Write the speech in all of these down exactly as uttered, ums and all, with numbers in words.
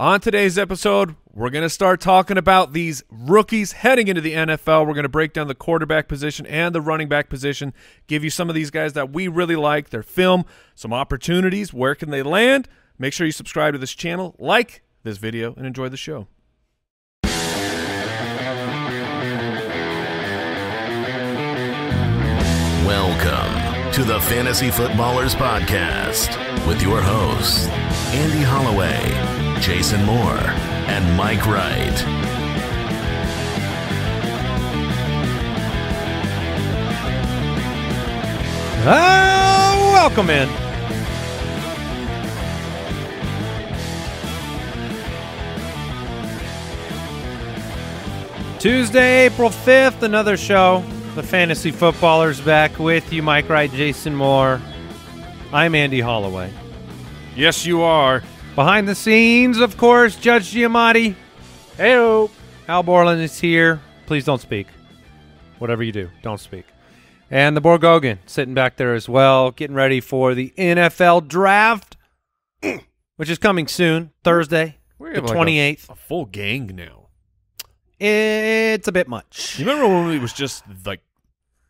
On today's episode, we're going to start talking about these rookies heading into the N F L. We're going to break down the quarterback position and the running back position, give you some of these guys that we really like, their film, some opportunities, where can they land. Make sure you subscribe to this channel, like this video, and enjoy the show. Welcome to the Fantasy Footballers Podcast with your hosts, Andy Holloway, Jason Moore, and Mike Wright. Oh, welcome in. Tuesday, April fifth, another show. The Fantasy Footballers back with you. Mike Wright, Jason Moore. I'm Andy Holloway. Yes, you are. Behind the scenes, of course, Judge Giamatti. Hey-o. Al Borland is here. Please don't speak. Whatever you do, don't speak. And the Borgogan sitting back there as well, getting ready for the N F L draft, which is coming soon, Thursday, we have the twenty-eighth. Like a, a full gang now. It's a bit much. You remember when it was just like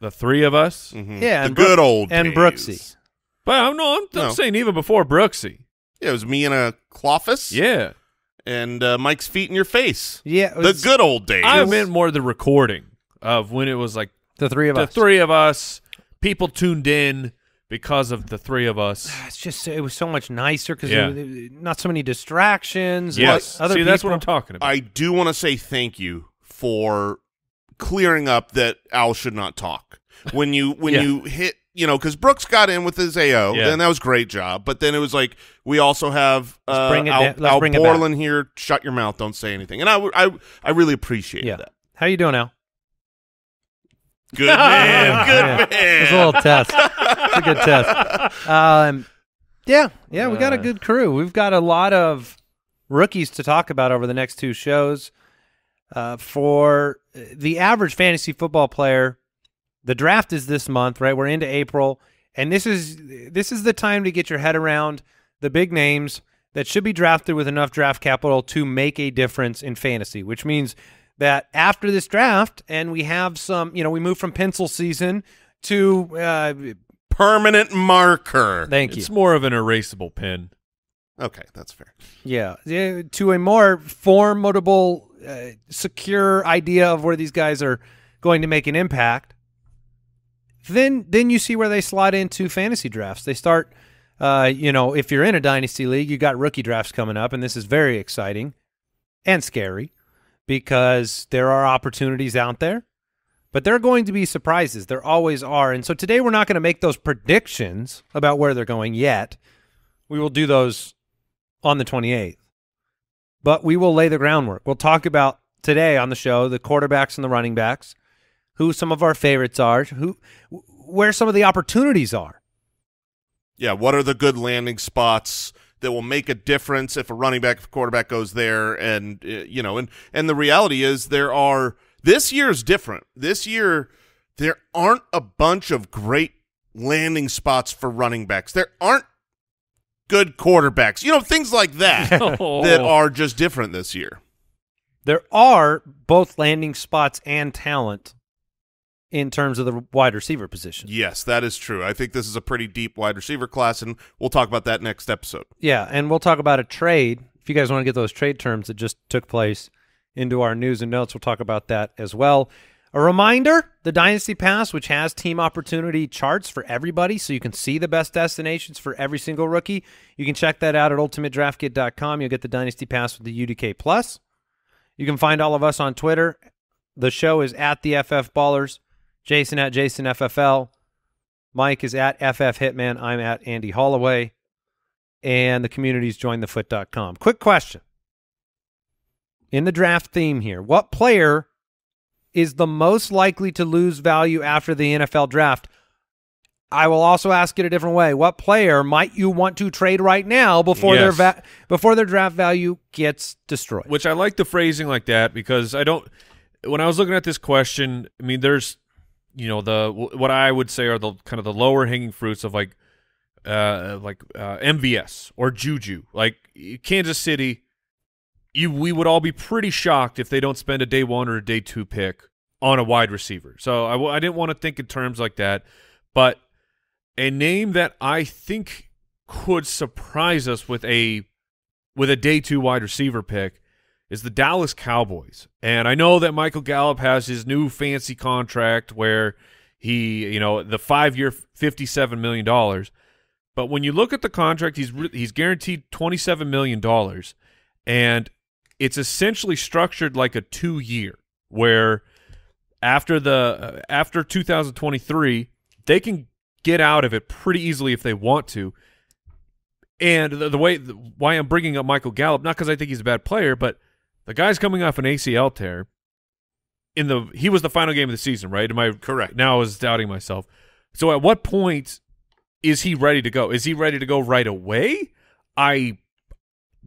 the three of us? Mm-hmm. Yeah, the and good old and days. Brooksy. But I'm no, I'm, I'm no. saying even before Brooksy, yeah, it was me in a clofus. Yeah, and uh, Mike's feet in your face. Yeah, was, the good old days. I meant more the recording of when it was like the three of the us. The three of us. People tuned in because of the three of us. It's just it was so much nicer because yeah. not so many distractions. Yes, other see people. That's what I'm talking about. I do want to say thank you for clearing up that Al should not talk. When you when yeah. you hit, you know, because Brooks got in with his A O, yeah. and that was a great job. But then it was like, we also have uh, Al, Al Borland here. Shut your mouth. Don't say anything. And I, I, I really appreciate yeah. that. How you doing, Al? Good man. Good yeah. man. It's a little test. It's a good test. Um, yeah. Yeah, we got a good crew. We've got a lot of rookies to talk about over the next two shows. Uh, for the average fantasy football player, the draft is this month, right? We're into April, and this is this is the time to get your head around the big names that should be drafted with enough draft capital to make a difference in fantasy, which means that after this draft, and we have some, you know, we move from pencil season to uh, permanent marker. Thank you. It's more of an erasable pen. Okay, that's fair. Yeah, to a more formidable, Uh, secure idea of where these guys are going to make an impact, then then you see where they slot into fantasy drafts. They start, uh, you know, if you're in a dynasty league, you got rookie drafts coming up, and this is very exciting and scary because there are opportunities out there, but there are going to be surprises. There always are, and so today we're not going to make those predictions about where they're going yet. We will do those on the twenty-eighth. But we will lay the groundwork. We'll talk about today on the show the quarterbacks and the running backs, who some of our favorites are, who, where some of the opportunities are. Yeah, what are the good landing spots that will make a difference if a running back, if a quarterback goes there, and uh, you know, and and the reality is there are. This year is different. This year, there aren't a bunch of great landing spots for running backs. There aren't good quarterbacks, you know, things like that oh. that are just different this year. There are both landing spots and talent in terms of the wide receiver position. Yes, that is true. I think this is a pretty deep wide receiver class, and we'll talk about that next episode. Yeah, and we'll talk about a trade. If you guys want to get those trade terms that just took place into our news and notes, we'll talk about that as well. A reminder, the Dynasty Pass, which has team opportunity charts for everybody, so you can see the best destinations for every single rookie. You can check that out at ultimate draft kit dot com. You'll get the Dynasty Pass with the U D K plus. You can find all of us on Twitter. The show is at the F F Ballers. Jason at Jason F F L. Mike is at F F Hitman. I'm at Andy Holloway. And the community's join the foot dot com. Quick question. In the draft theme here, what player is the most likely to lose value after the N F L draft? I will also ask it a different way. What player might you want to trade right now before yes. their va before their draft value gets destroyed? Which I like the phrasing like that because I don't – when I was looking at this question, I mean, there's, you know, the what I would say are the kind of the lower hanging fruits of like uh, like uh, M V S or Juju, like Kansas City, you, we would all be pretty shocked if they don't spend a day one or a day two pick on a wide receiver. So I, I didn't want to think in terms like that, but a name that I think could surprise us with a with a day two wide receiver pick is the Dallas Cowboys. And I know that Michael Gallup has his new fancy contract where he, you know, the five-year fifty-seven million dollars. But when you look at the contract, he's he's guaranteed twenty-seven million dollars, and it's essentially structured like a two-year where after the after two thousand twenty-three, they can get out of it pretty easily if they want to. And the, the way the, why I'm bringing up Michael Gallup, not because I think he's a bad player, but the guy's coming off an A C L tear. In the he was the final game of the season, right? Am I correct? Now I was doubting myself. So at what point is he ready to go? Is he ready to go right away? I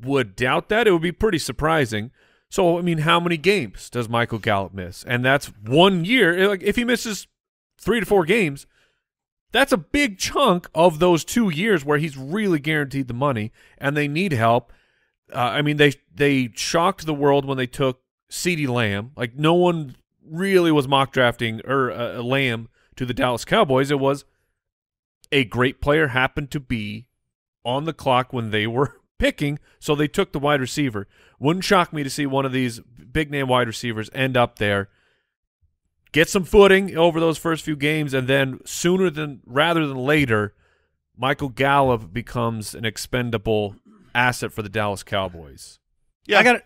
would doubt that. It would be pretty surprising. So I mean, how many games does Michael Gallup miss? And that's one year. Like if he misses three to four games, that's a big chunk of those two years where he's really guaranteed the money, and they need help. Uh, I mean, they they shocked the world when they took CeeDee Lamb. Like, no one really was mock drafting or uh, Lamb to the Dallas Cowboys. It was a great player happened to be on the clock when they were picking, so they took the wide receiver. Wouldn't shock me to see one of these big-name wide receivers end up there. Get some footing over those first few games, and then sooner than rather than later, Michael Gallup becomes an expendable asset for the Dallas Cowboys. Yeah, I got it.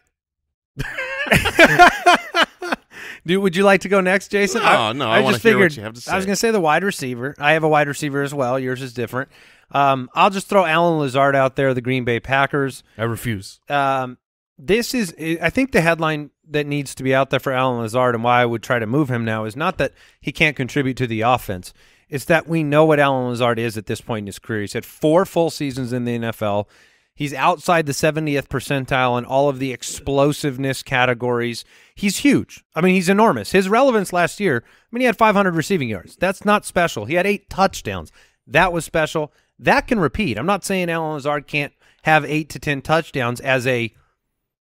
Dude, would you like to go next, Jason? No, I, no, I, I want to hear what you have to say. I was going to say the wide receiver. I have a wide receiver as well. Yours is different. Um, I'll just throw Allen Lazard out there, the Green Bay Packers. I refuse. Um, this is, I think, the headline that needs to be out there for Allen Lazard and why I would try to move him now is not that he can't contribute to the offense. It's that we know what Allen Lazard is at this point in his career. He's had four full seasons in the N F L. He's outside the seventieth percentile in all of the explosiveness categories. He's huge. I mean, he's enormous. His relevance last year, I mean, he had five hundred receiving yards. That's not special. He had eight touchdowns. That was special. That can repeat. I'm not saying Allen Lazard can't have eight to ten touchdowns as a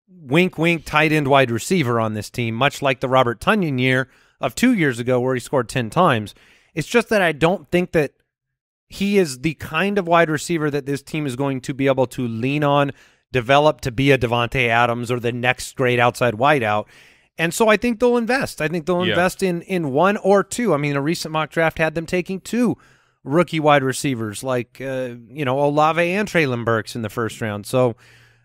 wink, wink, tight end wide receiver on this team, much like the Robert Tonyan year of two years ago where he scored ten times. It's just that I don't think that he is the kind of wide receiver that this team is going to be able to lean on, develop to be a Devontae Adams or the next great outside wideout. And so I think they'll invest. I think they'll yeah. invest in in one or two. I mean, a recent mock draft had them taking two rookie wide receivers like, uh, you know, Olave and Treylon Burks in the first round. So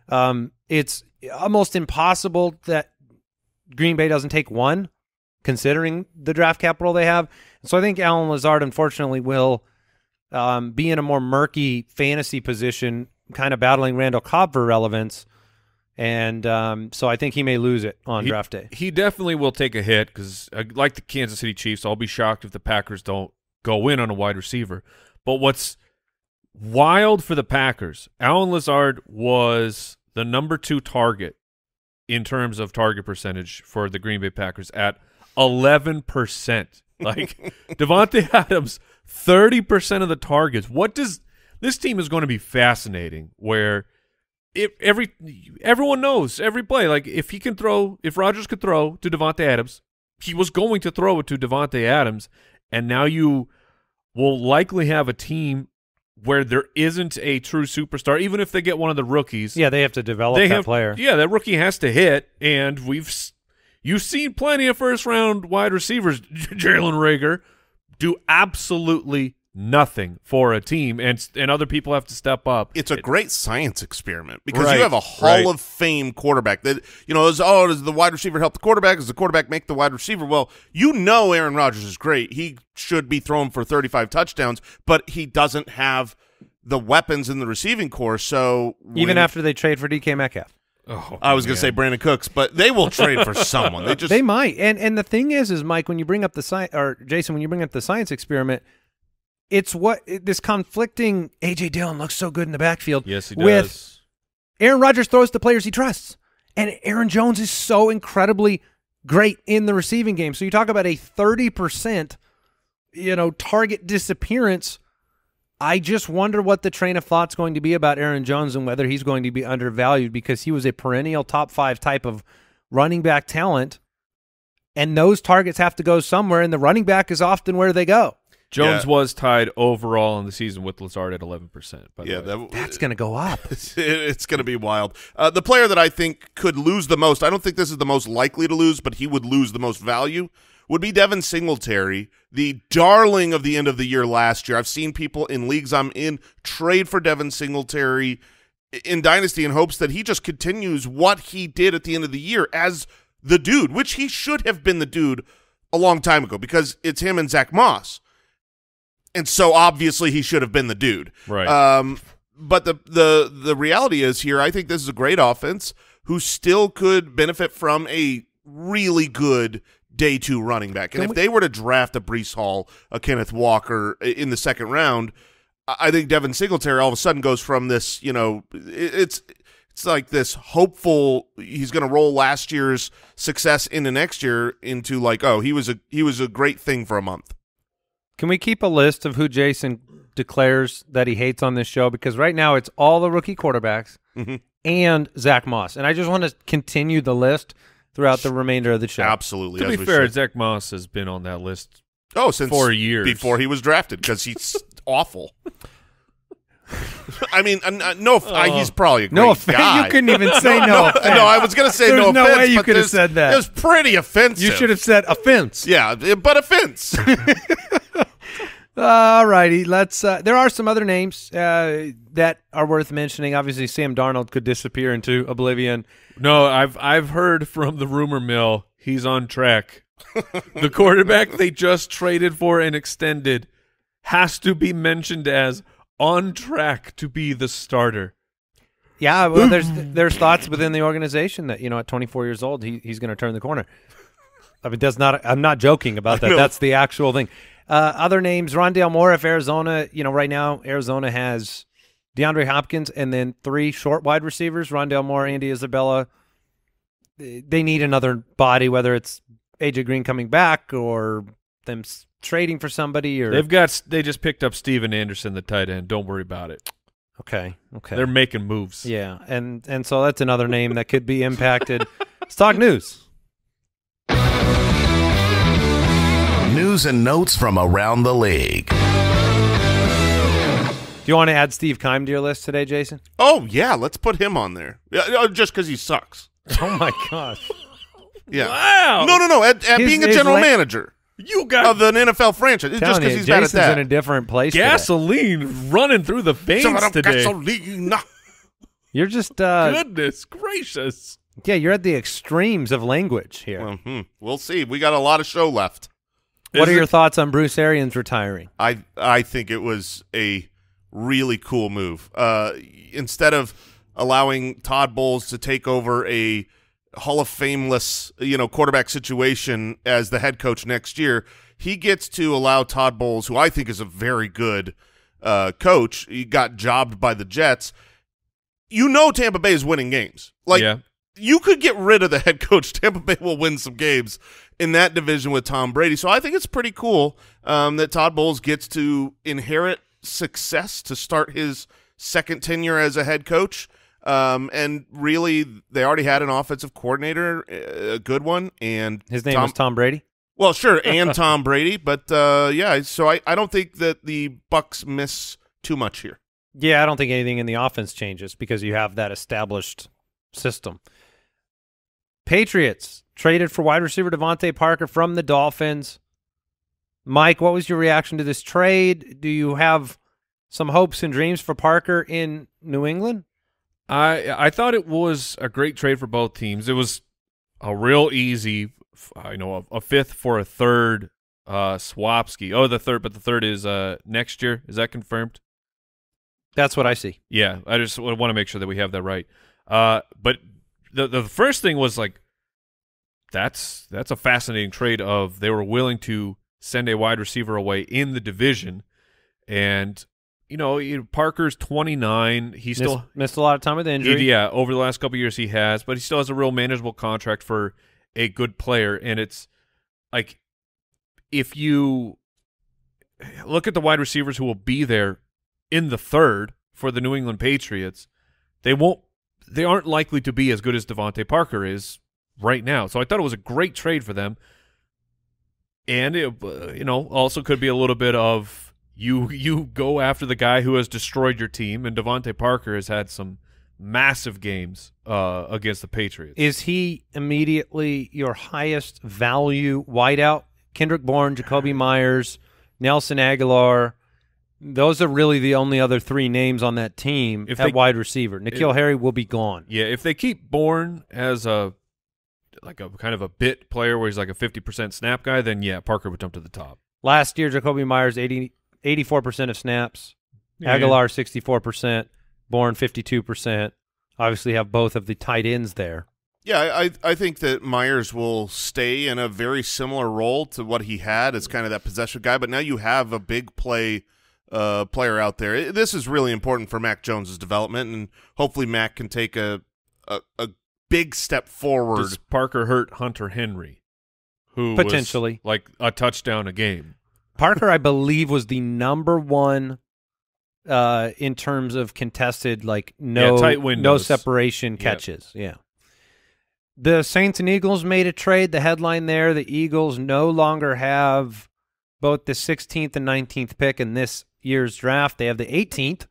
um, it's almost impossible that Green Bay doesn't take one, considering the draft capital they have. So I think Allen Lazard, unfortunately, will um, be in a more murky fantasy position, kind of battling Randall Cobb for relevance. And um, so I think he may lose it on he, draft day. He definitely will take a hit because, uh, like the Kansas City Chiefs, I'll be shocked if the Packers don't go in on a wide receiver. But what's wild for the Packers, Allen Lazard was the number two target in terms of target percentage for the Green Bay Packers at eleven percent. Like, Devontae Adams, thirty percent of the targets. What does this team is going to be fascinating where if every everyone knows every play. Like, if he can throw, if Rodgers could throw to Devontae Adams, he was going to throw it to Devontae Adams. And now you will likely have a team where there isn't a true superstar, even if they get one of the rookies. Yeah, they have to develop that have, player. Yeah, that rookie has to hit, and we've you've seen plenty of first-round wide receivers, Jalen Reagor, do absolutely nothing for a team, and and other people have to step up. It's a great science experiment because right, you have a Hall right. of Fame quarterback that, you know, is, oh, does the wide receiver help the quarterback? Does the quarterback make the wide receiver? Well, you know Aaron Rodgers is great. He should be throwing for thirty-five touchdowns, but he doesn't have the weapons in the receiving core. So even after they trade for D K Metcalf. Oh, I was going to say Brandon Cooks, but they will trade for someone. They just they might. And and the thing is is Mike, when you bring up the science, or Jason, when you bring up the science experiment, it's what it, this conflicting A J Dillon looks so good in the backfield. Yes, he does. With Aaron Rodgers throws to players he trusts, and Aaron Jones is so incredibly great in the receiving game. So you talk about a thirty percent, you know, target disappearance. I just wonder what the train of thought's going to be about Aaron Jones and whether he's going to be undervalued, because he was a perennial top five type of running back talent, and those targets have to go somewhere, and the running back is often where they go. Jones yeah. was tied overall in the season with Lazard at eleven percent. Yeah, that, that's going to go up. It's, it's going to be wild. Uh, the player that I think could lose the most, I don't think this is the most likely to lose, but he would lose the most value, would be Devin Singletary, the darling of the end of the year last year. I've seen people in leagues I'm in trade for Devin Singletary in Dynasty in hopes that he just continues what he did at the end of the year as the dude, which he should have been the dude a long time ago, because it's him and Zach Moss. And so obviously he should have been the dude. Right. Um, but the, the, the reality is here, I think this is a great offense who still could benefit from a really good day two running back. And Can if we, they were to draft a Breece Hall, a Kenneth Walker in the second round, I think Devin Singletary all of a sudden goes from this, you know, it's it's like this hopeful he's going to roll last year's success into next year into like, oh, he was a he was a great thing for a month. Can we keep a list of who Jason declares that he hates on this show? Because right now it's all the rookie quarterbacks mm-hmm. and Zach Moss. And I just want to continue the list throughout the remainder of the show. Absolutely. To be fair, should. Zach Moss has been on that list oh, since four years. Before he was drafted, because he's awful. I mean, uh, no, uh, he's probably a great no guy. You couldn't even say no, no offense. No, I was going to say there's no, no offense. There's no way you could have said that. It was pretty offensive. You should have said offense. Yeah, but offense. All righty. Let's, uh, there are some other names uh, that are worth mentioning. Obviously, Sam Darnold could disappear into oblivion. No, I've, I've heard from the rumor mill he's on track. The quarterback they just traded for and extended has to be mentioned as on track to be the starter. Yeah, well, there's there's thoughts within the organization that, you know, at twenty-four years old, he, he's going to turn the corner. I mean, does not. I'm not joking about that. That's the actual thing. Uh, other names: Rondale Moore. If Arizona, you know, right now Arizona has DeAndre Hopkins and then three short wide receivers: Rondale Moore, Andy Isabella. They need another body, whether it's A J Green coming back or them trading for somebody, or they've got they just picked up Steven Anderson, the tight end. Don't worry about it. Okay, okay. They're making moves. Yeah, and and so that's another name that could be impacted. Let's talk news. News and notes from around the league. Do you want to add Steve Keim to your list today, Jason? Oh yeah, let's put him on there. Yeah, just because he sucks. Oh my gosh. Yeah. Wow. No, no, no. At, at his, being a general manager. You got of an N F L franchise. It's just because he's Jason's bad at that. In a different place. Gasoline today. Running through the veins today. Gasoline. You're just uh, goodness gracious. Yeah, you're at the extremes of language here. Mm-hmm. We'll see. We got a lot of show left. What Is are it, your thoughts on Bruce Arians retiring? I I think it was a really cool move. Uh, instead of allowing Todd Bowles to take over a Hall of Fameless, you know, quarterback situation as the head coach next year, he gets to allow Todd Bowles, who I think is a very good uh, coach. He got jobbed by the Jets. You know, Tampa Bay is winning games. Like yeah. you could get rid of the head coach. Tampa Bay will win some games in that division with Tom Brady. So I think it's pretty cool um, that Todd Bowles gets to inherit success to start his second tenure as a head coach. Um, and really, they already had an offensive coordinator, a good one. And his name Tom, was Tom Brady? Well, sure, and Tom Brady. But, uh, yeah, so I, I don't think that the Bucs miss too much here. Yeah, I don't think anything in the offense changes because you have that established system. Patriots traded for wide receiver Devontae Parker from the Dolphins. Mike, what was your reaction to this trade? Do you have some hopes and dreams for Parker in New England? I I thought it was a great trade for both teams. It was a real easy, I know, a, a fifth for a third uh, Swapski. Oh, the third, but the third is uh, next year. Is that confirmed? That's what I see. Yeah, I just want to make sure that we have that right. Uh, but the the first thing was like, that's that's a fascinating trade of they were willing to send a wide receiver away in the division, and you know, Parker's twenty-nine. He still missed, missed a lot of time with injury. Yeah, over the last couple of years he has, but he still has a real manageable contract for a good player. And it's like if you look at the wide receivers who will be there in the third for the New England Patriots, they won't, they aren't likely to be as good as Devontae Parker is right now. So I thought it was a great trade for them. And it, you know, also could be a little bit of you you go after the guy who has destroyed your team, and Devontae Parker has had some massive games uh, against the Patriots. Is he immediately your highest value wideout? Kendrick Bourne, Jacoby Myers, Nelson Aguilar. Those are really the only other three names on that team if at they, wide receiver. N'Keal Harry will be gone. Yeah, if they keep Bourne as a like a kind of a bit player where he's like a fifty percent snap guy, then yeah, Parker would jump to the top. Last year, Jacoby Myers, eighty-four percent of snaps. Yeah. Aguilar, sixty-four percent. Bourne, fifty-two percent. Obviously have both of the tight ends there. Yeah, I, I think that Myers will stay in a very similar role to what he had as kind of that possession guy, but now you have a big play uh, player out there. This is really important for Mac Jones's development, and hopefully Mac can take a a, a big step forward. Does Parker hurt Hunter Henry, who potentially was like a touchdown a game? Parker, I believe, was the number one uh, in terms of contested, like no yeah, tight windows, no separation catches. Yep. Yeah. The Saints and Eagles made a trade. The headline there, the Eagles no longer have both the sixteenth and nineteenth pick in this year's draft. They have the eighteenth,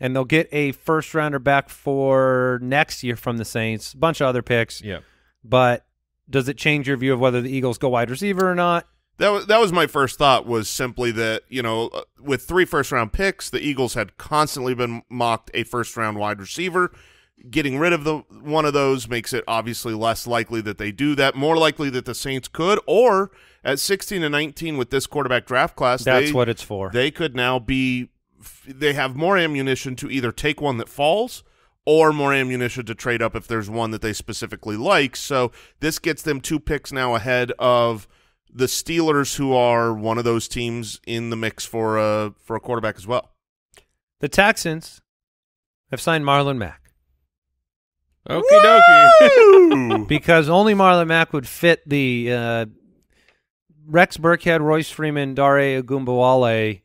and they'll get a first-rounder back for next year from the Saints, a bunch of other picks. Yeah. But does it change your view of whether the Eagles go wide receiver or not? That was, that was my first thought, was simply that, you know, with three first-round picks, the Eagles had constantly been mocked a first-round wide receiver. Getting rid of the one of those makes it obviously less likely that they do that, more likely that the Saints could, or at sixteen and nineteen with this quarterback draft class. That's they, what it's for. They could now be – they have more ammunition to either take one that falls or more ammunition to trade up if there's one that they specifically like. So this gets them two picks now ahead of the Steelers, who are one of those teams in the mix for a, for a quarterback as well. The Texans have signed Marlon Mack. Okie dokie. Because only Marlon Mack would fit the uh, Rex Burkhead, Royce Freeman, Dare Ogunbowale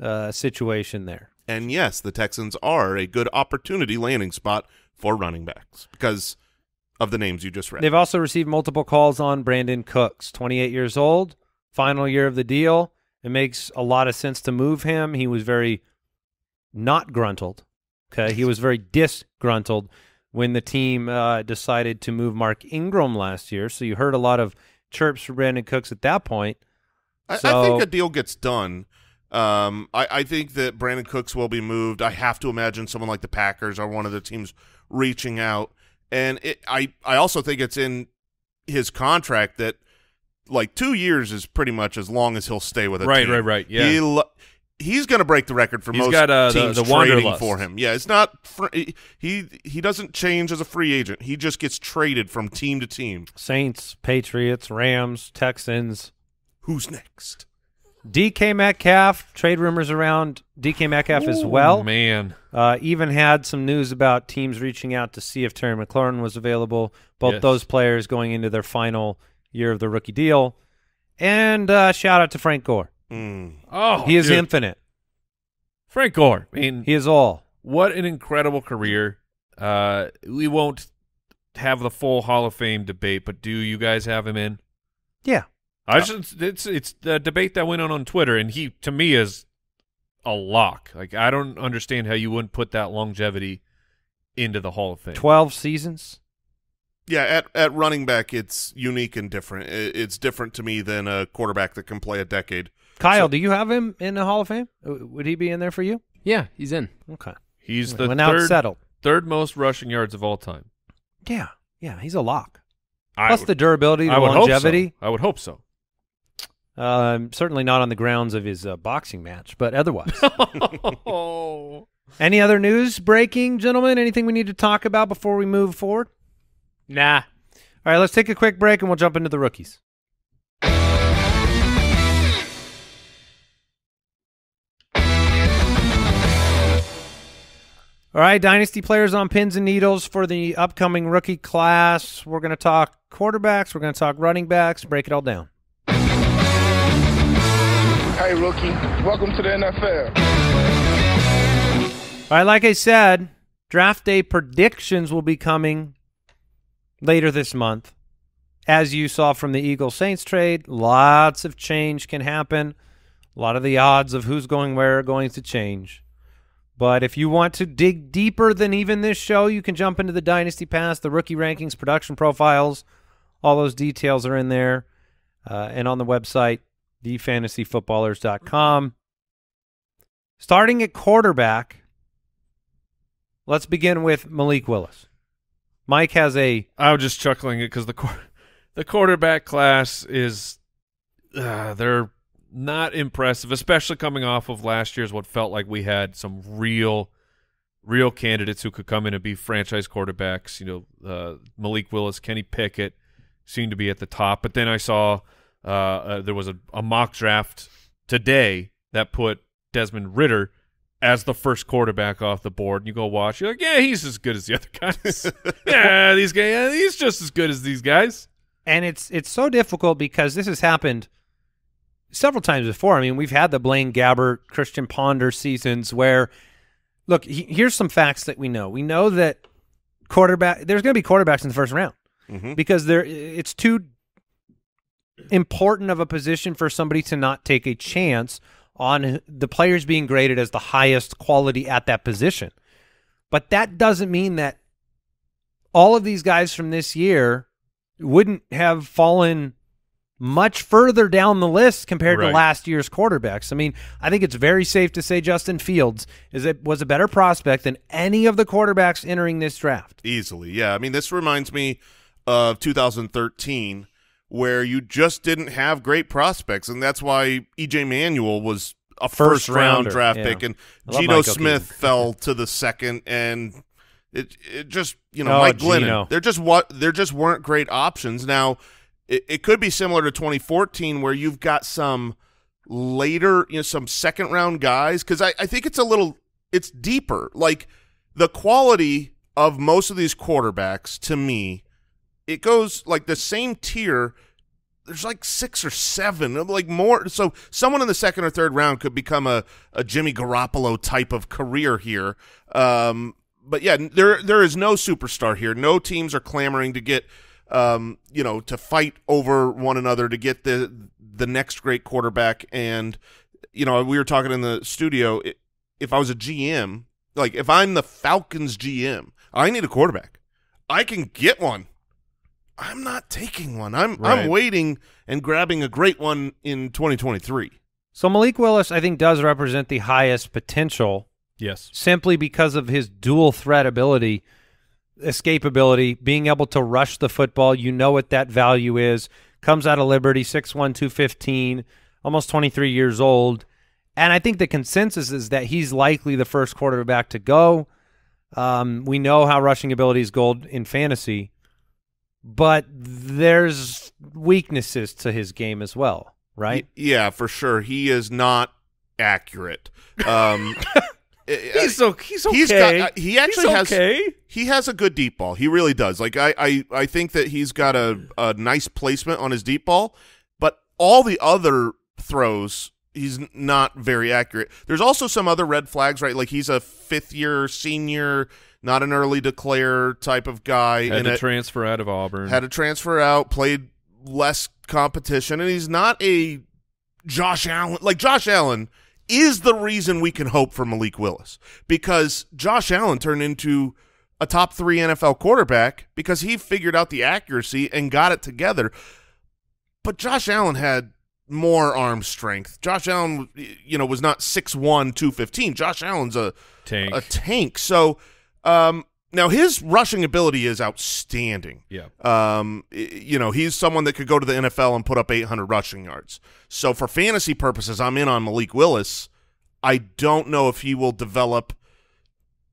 uh, situation there. And yes, the Texans are a good opportunity landing spot for running backs because of the names you just read. They've also received multiple calls on Brandon Cooks, twenty-eight years old, final year of the deal. It makes a lot of sense to move him. He was very not gruntled. Okay, he was very disgruntled when the team uh, decided to move Mark Ingram last year. So you heard a lot of chirps for Brandon Cooks at that point. I, so, I think a deal gets done. Um, I, I think that Brandon Cooks will be moved. I have to imagine someone like the Packers are one of the teams reaching out. And it, I, I also think it's in his contract that, like, two years is pretty much as long as he'll stay with a right, team. Right, right, right. Yeah. He He's going to break the record for he's most got, uh, teams the, the trading for him. Yeah, it's not fr he he doesn't change as a free agent. He just gets traded from team to team. Saints, Patriots, Rams, Texans. Who's next? D K Metcalf. Trade rumors around D K Metcalf Ooh, as well. Man, uh, even had some news about teams reaching out to see if Terry McLaurin was available. Both yes. those players going into their final year of the rookie deal. And uh, shout out to Frank Gore. Mm. Oh, he is dude. infinite. Frank Gore. I mean, he is all. What an incredible career. Uh, we won't have the full Hall of Fame debate, but do you guys have him in? Yeah, I yeah. Just, it's it's the debate that went on on Twitter, and he to me is a lock. Like, I don't understand how you wouldn't put that longevity into the Hall of Fame. Twelve seasons. Yeah, at, at running back, it's unique and different. It's different to me than a quarterback that can play a decade. Kyle, so, do you have him in the Hall of Fame? Would he be in there for you? Yeah, he's in. Okay. He's the when third, settled. third most rushing yards of all time. Yeah, yeah, he's a lock. I Plus would, the durability, the I longevity. So. I would hope so. Um, certainly not on the grounds of his uh, boxing match, but otherwise. Any other news breaking, gentlemen? Anything we need to talk about before we move forward? Nah. All right, let's take a quick break, and we'll jump into the rookies. All right, Dynasty players on pins and needles for the upcoming rookie class. We're going to talk quarterbacks. We're going to talk running backs. Break it all down. Hey, rookie. Welcome to the N F L. All right, like I said, draft day predictions will be coming later this month. As you saw from the Eagles-Saints trade, lots of change can happen. A lot of the odds of who's going where are going to change. But if you want to dig deeper than even this show, you can jump into the Dynasty Pass, the rookie rankings, production profiles. All those details are in there uh, and on the website, the fantasy footballers dot com. Starting at quarterback, let's begin with Malik Willis. Mike has a... I was just chuckling it because the qu the quarterback class is... Uh, they're not impressive, especially coming off of last year's what felt like we had some real, real candidates who could come in and be franchise quarterbacks. You know, uh, Malik Willis, Kenny Pickett seemed to be at the top. But then I saw uh, uh, there was a, a mock draft today that put Desmond Ridder as the first quarterback off the board, and you go watch, you're like, yeah, he's as good as the other guys. yeah, these guys, yeah, he's just as good as these guys. And it's it's so difficult because this has happened several times before. I mean, we've had the Blaine Gabbert, Christian Ponder seasons where, look, he, here's some facts that we know. We know that quarterback, there's going to be quarterbacks in the first round mm-hmm. because there it's too important of a position for somebody to not take a chance on the players being graded as the highest quality at that position. But that doesn't mean that all of these guys from this year wouldn't have fallen much further down the list compared right. to last year's quarterbacks. I mean, I think it's very safe to say Justin Fields is it was a better prospect than any of the quarterbacks entering this draft. Easily, yeah. I mean, this reminds me of two thousand thirteen, where you just didn't have great prospects, and that's why E J Manuel was a first, first round draft yeah. pick, and Geno Smith King. fell to the second, and it it just you know oh, Mike Glennon. They're just what there just weren't great options. Now it, it could be similar to twenty fourteen, where you've got some later, you know, some second round guys, because I I think it's a little it's deeper. Like the quality of most of these quarterbacks, to me, it goes like the same tier. There's like six or seven, like more. So someone in the second or third round could become a, a Jimmy Garoppolo type of career here. Um, but yeah, there there is no superstar here. No teams are clamoring to get, um, you know, to fight over one another to get the the next great quarterback. And you know, we were talking in the studio. If I was a G M, like if I'm the Falcons G M, I need a quarterback. I can get one. I'm not taking one. I'm right. I'm waiting and grabbing a great one in twenty twenty-three. So Malik Willis, I think, does represent the highest potential. Yes. Simply because of his dual threat ability, escapability, being able to rush the football. You know what that value is. Comes out of Liberty, six one, two fifteen, almost twenty-three years old. And I think the consensus is that he's likely the first quarterback to go. Um, we know how rushing ability is gold in fantasy. But there's weaknesses to his game as well, right? Yeah, for sure. He is not accurate. Um, he's so he's okay. He's got, he actually he's okay. has he has a good deep ball. He really does. Like I I, I think that he's got a, a nice placement on his deep ball, but all the other throws, he's not very accurate. There's also some other red flags, right? Like he's a fifth year senior. Not an early declare type of guy. Had to transfer out of Auburn. Had to transfer out, played less competition, and he's not a Josh Allen. Like, Josh Allen is the reason we can hope for Malik Willis, because Josh Allen turned into a top three N F L quarterback because he figured out the accuracy and got it together. But Josh Allen had more arm strength. Josh Allen, you know, was not six one, two fifteen. Josh Allen's a tank. A tank. So... Um, now his rushing ability is outstanding. Yeah. Um, you know, he's someone that could go to the N F L and put up eight hundred rushing yards. So for fantasy purposes, I'm in on Malik Willis. I don't know if he will develop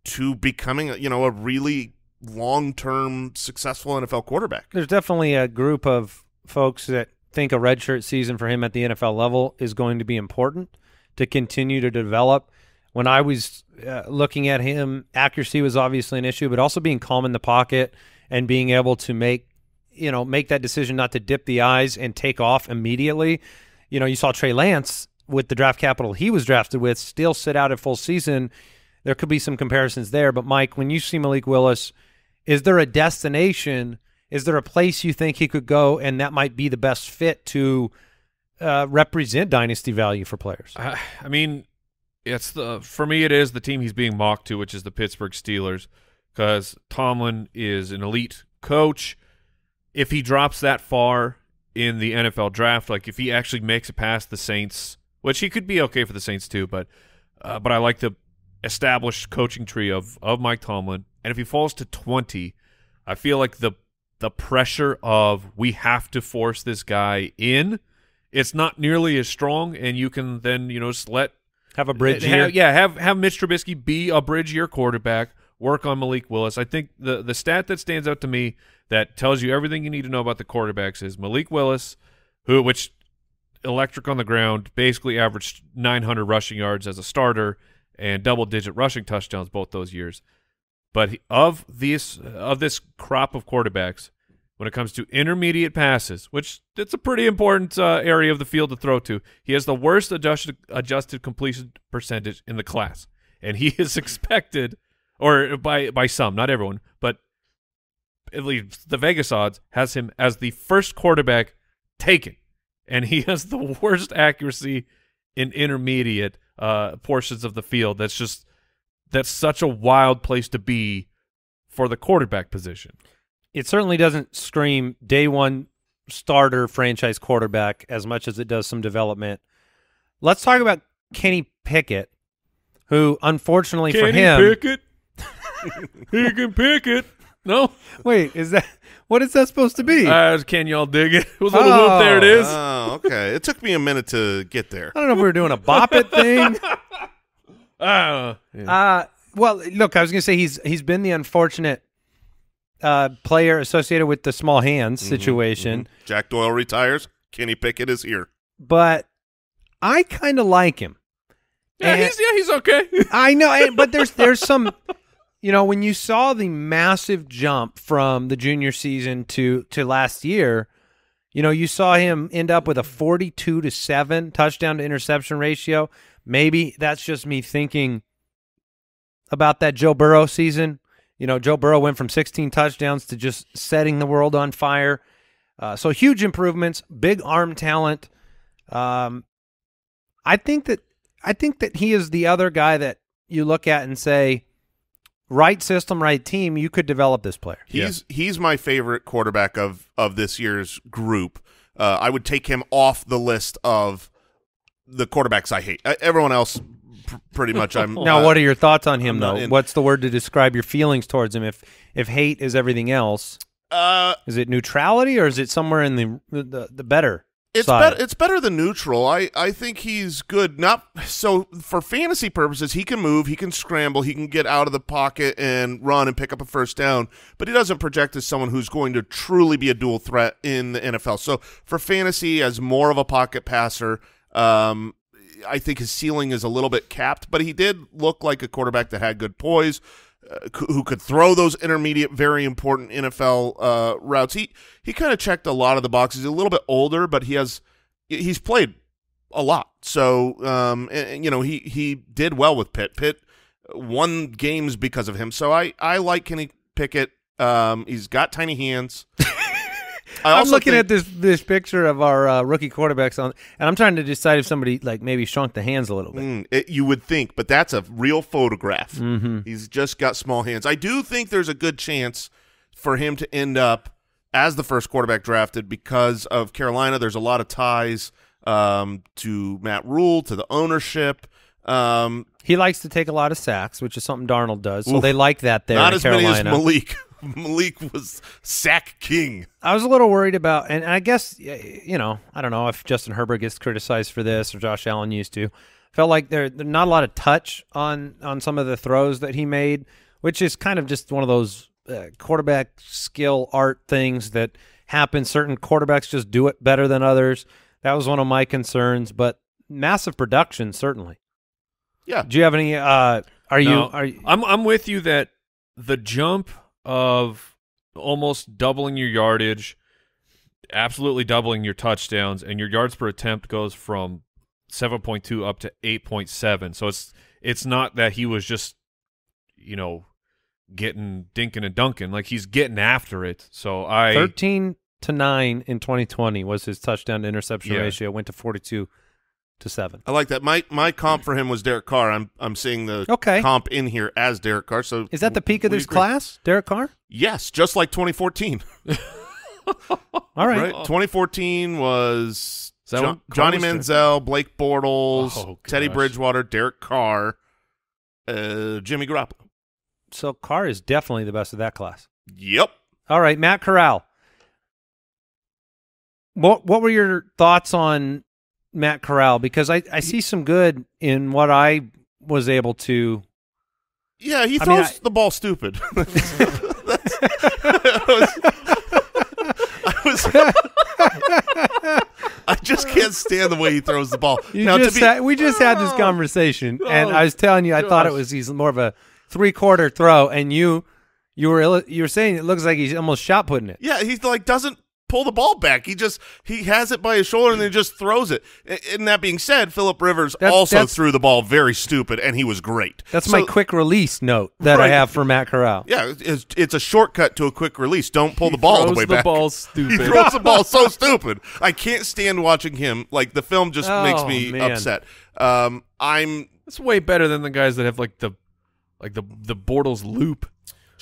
to becoming, you know, a really long-term successful N F L quarterback. There's definitely a group of folks that think a redshirt season for him at the N F L level is going to be important to continue to develop. When I was uh, looking at him, accuracy was obviously an issue, but also being calm in the pocket and being able to make, you know, make that decision not to dip the eyes and take off immediately. You know, you saw Trey Lance with the draft capital he was drafted with still sit out at full season there could be some comparisons there. But, Mike, when you see Malik Willis, is there a destination? Is there a place you think he could go and that might be the best fit to uh, represent dynasty value for players? I, I mean, it's the for me it is the team he's being mocked to, which is the Pittsburgh Steelers, because Tomlin is an elite coach. If he drops that far in the N F L draft, like if he actually makes it past the Saints, which he could be okay for the Saints too, but uh, but I like the established coaching tree of, of Mike Tomlin. And if he falls to twenty, I feel like the the pressure of we have to force this guy in, it's not nearly as strong, and you can then, you know, let have a bridge year. Have, yeah, have have Mitch Trubisky be a bridge year quarterback, work on Malik Willis. I think the the stat that stands out to me that tells you everything you need to know about the quarterbacks is Malik Willis, who which electric on the ground, basically averaged nine hundred rushing yards as a starter and double-digit rushing touchdowns both those years. But of these of this crop of quarterbacks, when it comes to intermediate passes, which it's a pretty important uh, area of the field to throw to, he has the worst adjusted adjusted completion percentage in the class, and he is expected, or by by some, not everyone, but at least the Vegas odds has him as the first quarterback taken, and he has the worst accuracy in intermediate uh, portions of the field. That's just. That's such a wild place to be for the quarterback position. It certainly doesn't scream day one starter franchise quarterback as much as it does some development. Let's talk about Kenny Pickett, who unfortunately Kenny for him, Pickett, he can pick it. No, wait, is that what is that supposed to be? Uh, can y'all dig it? It was a little oh, whoop, there it is. Oh, okay. It took me a minute to get there. I don't know if we were doing a bop it thing. Uh, yeah. uh, well, look, I was going to say he's he's been the unfortunate uh, player associated with the small hands mm-hmm, situation. Mm-hmm. Jack Doyle retires. Kenny Pickett is here. But I kind of like him. Yeah, and he's, yeah, he's okay. I know, and, but there's there's some, you know, when you saw the massive jump from the junior season to, to last year, you know, you saw him end up with a forty-two to seven touchdown to interception ratio. Maybe that's just me thinking about that Joe Burrow season. You know, Joe Burrow went from sixteen touchdowns to just setting the world on fire. Uh, so huge improvements, big arm talent. Um, I think that I think that he is the other guy that you look at and say, right system, right team. You could develop this player. He's yeah. he's my favorite quarterback of of this year's group. Uh, I would take him off the list of. The quarterbacks I hate. Everyone else, pr pretty much. I'm now. Uh, what are your thoughts on him, though? In, What's the word to describe your feelings towards him? If if hate is everything else, uh, is it neutrality or is it somewhere in the the, the better? It's better. It's better than neutral. I I think he's good. Not so for fantasy purposes. He can move. He can scramble. He can get out of the pocket and run and pick up a first down. But he doesn't project as someone who's going to truly be a dual threat in the N F L. So for fantasy, as more of a pocket passer. Um, I think his ceiling is a little bit capped, but he did look like a quarterback that had good poise, uh, who could throw those intermediate, very important N F L uh, routes. He he kind of checked a lot of the boxes. He's a little bit older, but he has he's played a lot. So um, and, you know he he did well with Pitt. Pitt won games because of him. So I I like Kenny Pickett. Um, he's got tiny hands. I I'm looking at this this picture of our uh, rookie quarterbacks, on, and I'm trying to decide if somebody like maybe shrunk the hands a little bit. Mm, it, you would think, but that's a real photograph. Mm-hmm. He's just got small hands. I do think there's a good chance for him to end up as the first quarterback drafted because of Carolina. There's a lot of ties um, to Matt Rule, to the ownership. Um, he likes to take a lot of sacks, which is something Darnold does, so oof, they like that there Not in as Carolina. Many as Malik. Malik was sack king. I was a little worried about, and I guess, you know, I don't know if Justin Herbert gets criticized for this or Josh Allen used to. Felt like there not a lot of touch on, on some of the throws that he made, which is kind of just one of those uh, quarterback skill art things that happen. Certain quarterbacks just do it better than others. That was one of my concerns, but massive production, certainly. Yeah. Do you have any, uh, are you, no, are you, I'm, I'm with you that the jump of almost doubling your yardage, absolutely doubling your touchdowns, and your yards per attempt goes from seven point two up to eight point seven. So it's it's not that he was just you know, getting dinking and dunking. Like, he's getting after it. So I thirteen to nine in twenty twenty was his touchdown to interception yeah. ratio. Went to forty-two to seven. I like that. My my comp for him was Derek Carr. I'm I'm seeing the okay. comp in here as Derek Carr. So is that the peak of this class, Derek Carr? Yes, just like twenty fourteen. All right. right. twenty fourteen was jo Johnny Manziel, Blake Bortles, oh, Teddy Bridgewater, Derek Carr, uh, Jimmy Garoppolo. So Carr is definitely the best of that class. Yep. All right, Matt Corral. What what were your thoughts on Matt Corral? Because I, I see some good in what I was able to. Yeah, he throws I mean, I, the ball stupid. That's, I, was, I, was, I just can't stand the way he throws the ball. Now, just be, had, we just had this conversation, oh, and I was telling you, I gosh. thought it was he's more of a three-quarter throw, and you you were you were saying it looks like he's almost shot putting it. Yeah, he's like doesn't. pull the ball back. He just he has it by his shoulder and then just throws it. And that being said, Phillip Rivers that's, also that's, threw the ball very stupid, and he was great. That's so, my quick release note that right. I have for Matt Corral. Yeah, it's, it's a shortcut to a quick release. Don't pull he the ball all the way the back. Ball stupid. He throws the ball so stupid. I can't stand watching him. Like the film just oh, makes me man. upset. Um, I'm. It's way better than the guys that have like the like the the Bortles loop.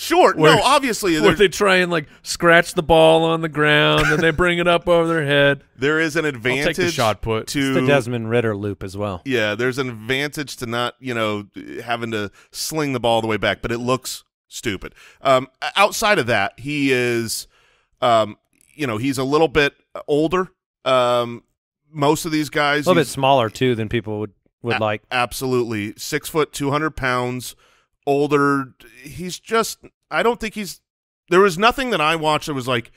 Sure, where, no, obviously. Where they try and, like, scratch the ball on the ground, and they bring it up over their head. There is an advantage I'll take the shot put. to... It's the Desmond Ridder loop as well. Yeah, there's an advantage to not, you know, having to sling the ball the way back, but it looks stupid. Um, outside of that, he is, um, you know, he's a little bit older. Um, most of these guys... A little bit smaller, too, than people would, would like. Absolutely. Six foot, two hundred pounds. Older, he's just I don't think he's there was nothing that I watched that was like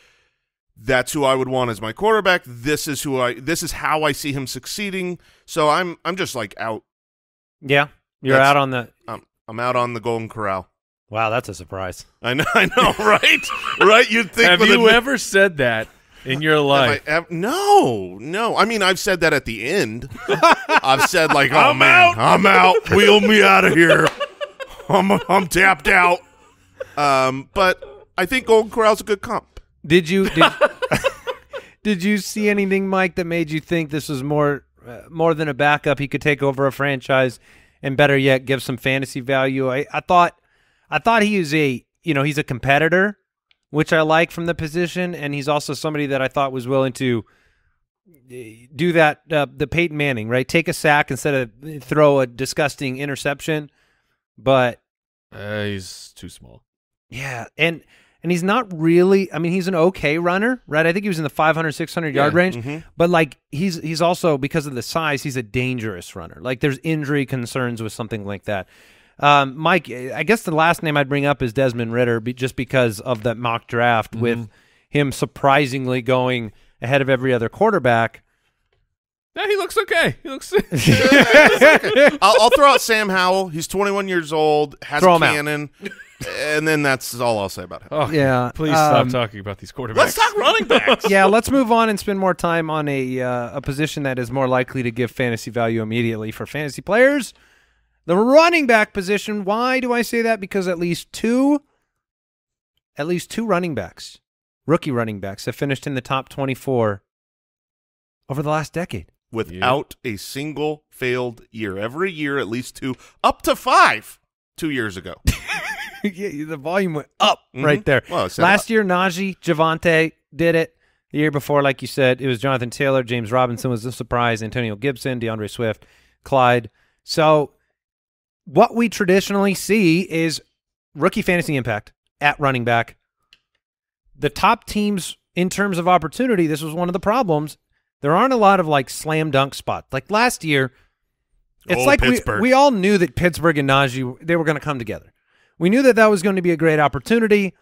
that's who I would want as my quarterback. This is who I this is how I see him succeeding. So I'm I'm just like out. Yeah. You're that's, out on the I'm I'm out on the Golden Corral. Wow, that's a surprise. I know I know, right? right? You'd think Have you ever said that in your life? I, I, no, no. I mean, I've said that at the end. I've said like, oh I'm man, out. I'm out. Wheel me out of here. I'm, I'm tapped out, um, but I think Golden Corral's a good comp. Did you did, did you see anything, Mike, that made you think this was more uh, more than a backup? He could take over a franchise, and better yet, give some fantasy value. I, I thought I thought he was a you know he's a competitor, which I like from the position, and he's also somebody that I thought was willing to do that uh, the Peyton Manning right, take a sack instead of throw a disgusting interception. But uh, he's too small. Yeah, and and he's not really. I mean, he's an okay runner, right? I think he was in the five hundred, six hundred yard yeah, range. Mm-hmm. But like, he's he's also because of the size, he's a dangerous runner. Like, there's injury concerns with something like that. Um, Mike, I guess the last name I'd bring up is Desmond Ridder, be, just because of that mock draft mm-hmm. with him surprisingly going ahead of every other quarterback. No, he looks okay. He looks. I'll, I'll throw out Sam Howell. He's twenty-one years old. Has a cannon. And then that's all I'll say about him. Oh, yeah. Please um, stop talking about these quarterbacks. Let's talk running backs. Yeah, let's move on and spend more time on a uh, a position that is more likely to give fantasy value immediately for fantasy players, the running back position. Why do I say that? Because at least two, at least two running backs, rookie running backs, have finished in the top twenty-four over the last decade. Without yeah. a single failed year. Every year, at least two, up to five, two years ago. yeah, the volume went up mm-hmm. right there. Well, Last up. year, Najee, Javonte did it. The year before, like you said, it was Jonathan Taylor. James Robinson was a surprise. Antonio Gibson, DeAndre Swift, Clyde. So what we traditionally see is rookie fantasy impact at running back. The top teams, in terms of opportunity, this was one of the problems. There aren't a lot of, like, slam dunk spots. Like, last year, it's Old like we, we all knew that Pittsburgh and Najee, they were going to come together. We knew that that was going to be a great opportunity.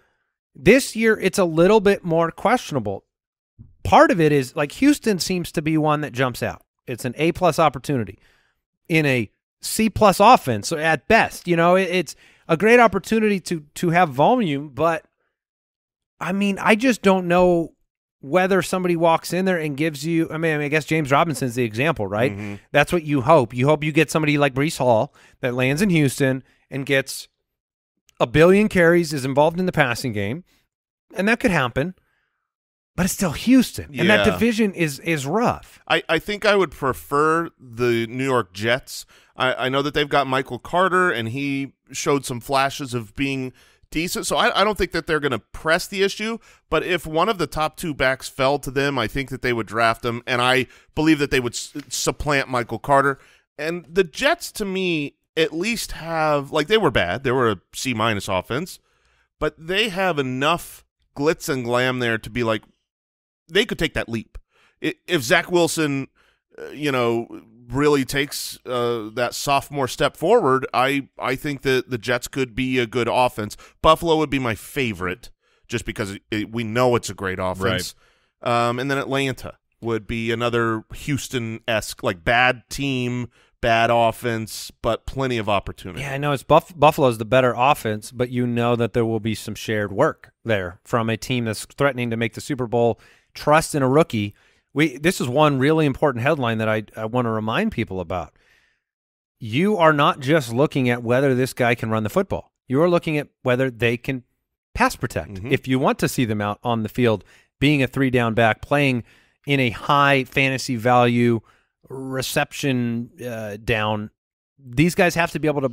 This year, it's a little bit more questionable. Part of it is, like, Houston seems to be one that jumps out. It's an A plus opportunity in a C plus offense at best. You know, it, it's a great opportunity to to have volume, but, I mean, I just don't know whether somebody walks in there and gives you, I mean, I guess James Robinson's the example, right? Mm-hmm. That's what you hope. You hope you get somebody like Breece Hall that lands in Houston and gets a billion carries, is involved in the passing game, and that could happen. But it's still Houston, and yeah. that division is is rough. I, I think I would prefer the New York Jets. I, I know that they've got Michael Carter, and he showed some flashes of being decent. So I, I don't think that they're going to press the issue. But if one of the top two backs fell to them, I think that they would draft them, and I believe that they would s supplant Michael Carter. And the Jets, to me, at least have – like, they were bad. They were a C minus offense. But they have enough glitz and glam there to be like – they could take that leap. If Zach Wilson, you know, really takes uh, that sophomore step forward, I, I think that the Jets could be a good offense. Buffalo would be my favorite just because it, it, we know it's a great offense. Right. Um, and then Atlanta would be another Houston-esque, like bad team, bad offense, but plenty of opportunity. Yeah, I know it's Buff Buffalo's the better offense, but you know that there will be some shared work there from a team that's threatening to make the Super Bowl. Trust in a rookie. We this is one really important headline that I, I want to remind people about. You are not just looking at whether this guy can run the football. You are looking at whether they can pass protect. Mm-hmm. If you want to see them out on the field, being a three-down back, playing in a high fantasy value reception uh, down, these guys have to be able to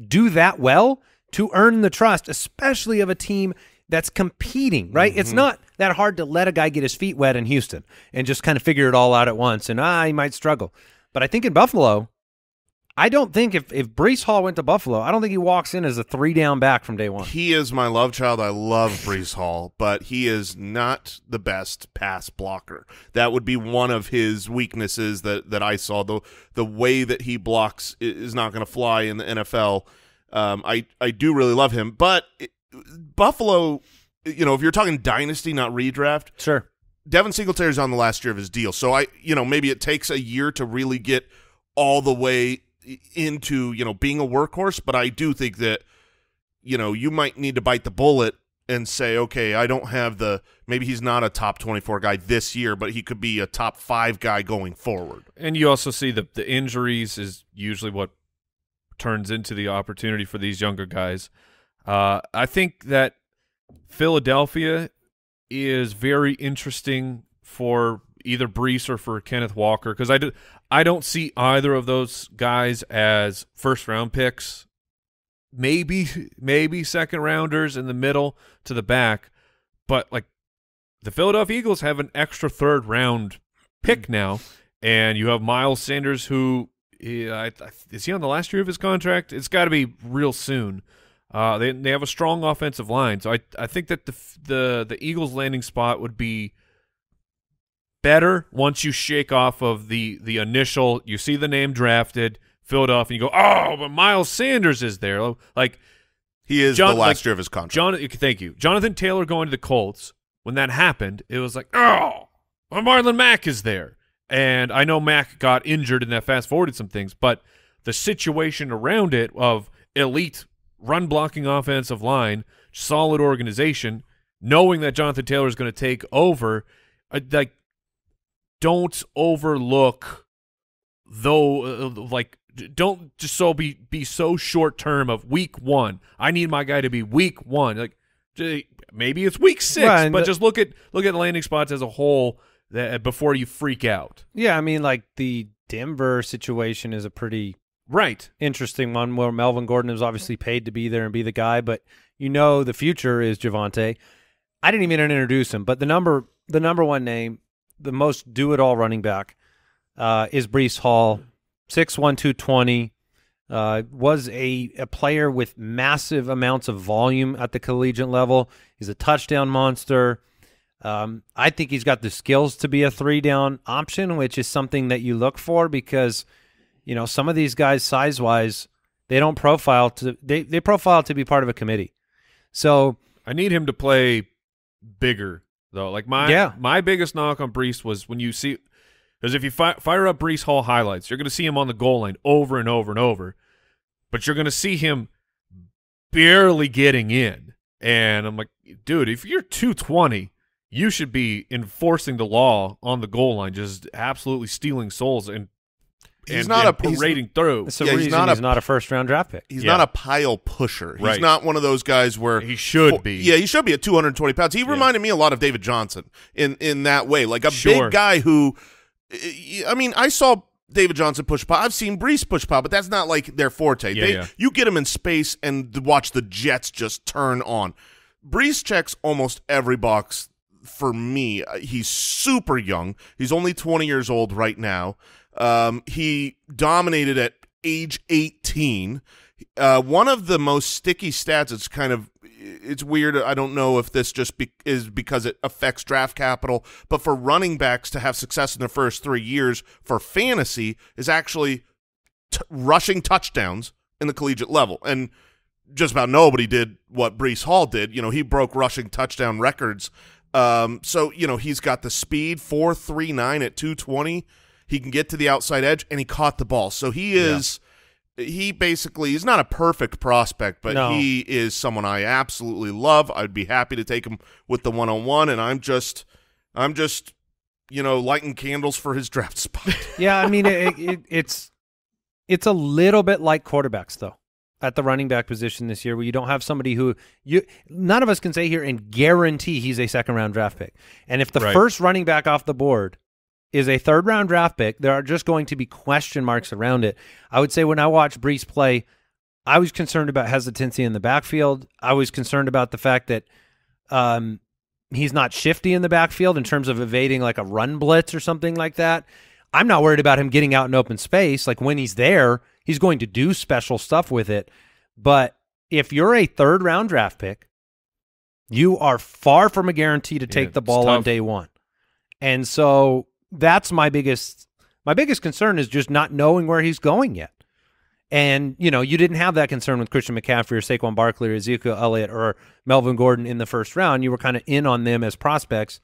do that well to earn the trust, especially of a team that's competing, right? Mm-hmm. It's not that hard to let a guy get his feet wet in Houston and just kind of figure it all out at once, and ah, he might struggle. But I think in Buffalo, I don't think if, if Breece Hall went to Buffalo, I don't think he walks in as a three-down back from day one. He is my love child. I love Breece Hall, but he is not the best pass blocker. That would be one of his weaknesses that, that I saw. The, the way that he blocks is not going to fly in the N F L. Um, I, I do really love him, but it, Buffalo, you know, if you're talking dynasty, not redraft, sure. Devin Singletary's on the last year of his deal, so I, you know, maybe it takes a year to really get all the way into, you know, being a workhorse. But I do think that, you know, you might need to bite the bullet and say, okay, I don't have the maybe he's not a top twenty-four guy this year, but he could be a top five guy going forward. And you also see the the injuries is usually what turns into the opportunity for these younger guys. Uh, I think that Philadelphia is very interesting for either Breece or for Kenneth Walker, because I, do, I don't see either of those guys as first-round picks, maybe maybe second-rounders in the middle to the back. But, like, the Philadelphia Eagles have an extra third-round pick now, and you have Miles Sanders who uh, – is he on the last year of his contract? It's got to be real soon. Uh, they they have a strong offensive line, so I I think that the the the Eagles' landing spot would be better once you shake off of the the initial. You see the name drafted, Philadelphia, and you go, oh, but Miles Sanders is there, like he is John, the last like, year of his contract. John, thank you, Jonathan Taylor going to the Colts. When that happened, it was like, oh, well, Marlon Mack is there, and I know Mack got injured and that fast forwarded some things, but the situation around it of elite run-blocking offensive line, solid organization, knowing that Jonathan Taylor is going to take over, uh, like, don't overlook, though, uh, like, don't just so be, be so short-term of week one. I need my guy to be week one. Like, maybe it's week six, right, but just look at look at landing spots as a whole that, before you freak out. Yeah, I mean, like, the Denver situation is a pretty... Right. Interesting one where Melvin Gordon is obviously paid to be there and be the guy, but you know the future is Javonte. I didn't even introduce him, but the number the number one name, the most do-it-all running back, uh, is Breece Hall, six one, two twenty, uh, was a, a player with massive amounts of volume at the collegiate level. He's a touchdown monster. Um, I think he's got the skills to be a three-down option, which is something that you look for because – you know, some of these guys size-wise, they don't profile to they they profile to be part of a committee. So I need him to play bigger though. Like my yeah. my biggest knock on Breece was when you see because if you fi fire up Breece Hall highlights, you're going to see him on the goal line over and over and over, but you're going to see him barely getting in. And I'm like, dude, if you're two twenty, you should be enforcing the law on the goal line, just absolutely stealing souls and He's and, not and a parading he's, through. That's the yeah, reason he's, not, he's a, not a first round draft pick. He's yeah. not a pile pusher. He's right. not one of those guys where he should for, be. Yeah, he should be at two hundred twenty pounds. He yeah. reminded me a lot of David Johnson in in that way, like a sure. big guy who. I mean, I saw David Johnson push pop. I've seen Breece push pop, but that's not like their forte. Yeah, they, yeah. You get him in space and watch the jets just turn on. Breece checks almost every box for me. He's super young. He's only twenty years old right now. Um, he dominated at age eighteen. Uh, one of the most sticky stats, it's kind of it's weird. I don't know if this just be, is because it affects draft capital, but for running backs to have success in their first three years for fantasy is actually t rushing touchdowns in the collegiate level. And just about nobody did what Breece Hall did. You know, he broke rushing touchdown records. Um, so, you know, he's got the speed, four three nine at two twenty. He can get to the outside edge, and he caught the ball. So he is... Yeah. He basically is not a perfect prospect, but no. he is someone I absolutely love. I'd be happy to take him with the one-on-one, and I'm just, I'm just, you know, lighting candles for his draft spot. Yeah, I mean, it, it, it's, it's a little bit like quarterbacks though, at the running back position this year, where you don't have somebody who you, none of us can say here and guarantee he's a second-round draft pick. And if the right. first running back off the board is a third-round draft pick, there are just going to be question marks around it. I would say when I watched Breece play, I was concerned about hesitancy in the backfield. I was concerned about the fact that um, he's not shifty in the backfield in terms of evading like a run blitz or something like that. I'm not worried about him getting out in open space. Like when he's there, he's going to do special stuff with it. But if you're a third-round draft pick, you are far from a guarantee to take yeah, the ball on day one. And so... That's my biggest, my biggest concern is just not knowing where he's going yet. And, you know, you didn't have that concern with Christian McCaffrey or Saquon Barkley or Ezekiel Elliott or Melvin Gordon in the first round. You were kind of in on them as prospects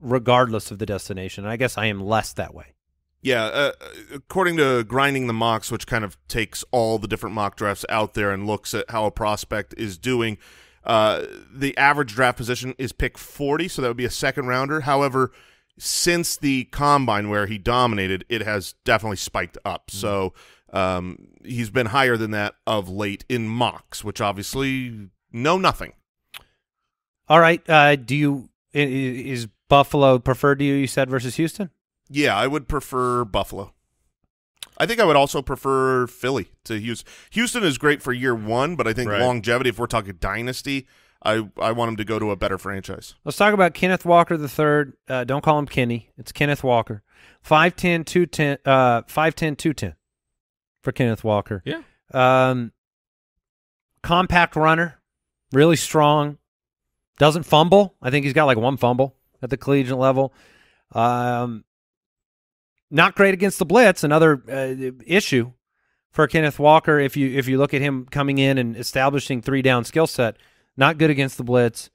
regardless of the destination. And I guess I am less that way. Yeah, uh, according to Grinding the Mocks, which kind of takes all the different mock drafts out there and looks at how a prospect is doing, uh, the average draft position is pick forty, so that would be a second rounder. However, since the combine where he dominated, it has definitely spiked up. So um, he's been higher than that of late in mocks, which obviously know nothing. All right. Uh, do you is Buffalo preferred to you? You said versus Houston. Yeah, I would prefer Buffalo. I think I would also prefer Philly to Houston. Houston is great for year one, but I think right. longevity, if we're talking dynasty, I, I want him to go to a better franchise. Let's talk about Kenneth Walker the third. Uh, don't call him Kenny. It's Kenneth Walker. five ten, two ten, uh, five ten, two ten for Kenneth Walker. Yeah. Um, compact runner, really strong, doesn't fumble. I think he's got like one fumble at the collegiate level. Um, not great against the blitz, another uh, issue for Kenneth Walker. If you, if you look at him coming in and establishing three-down skill set, not good against the blitz,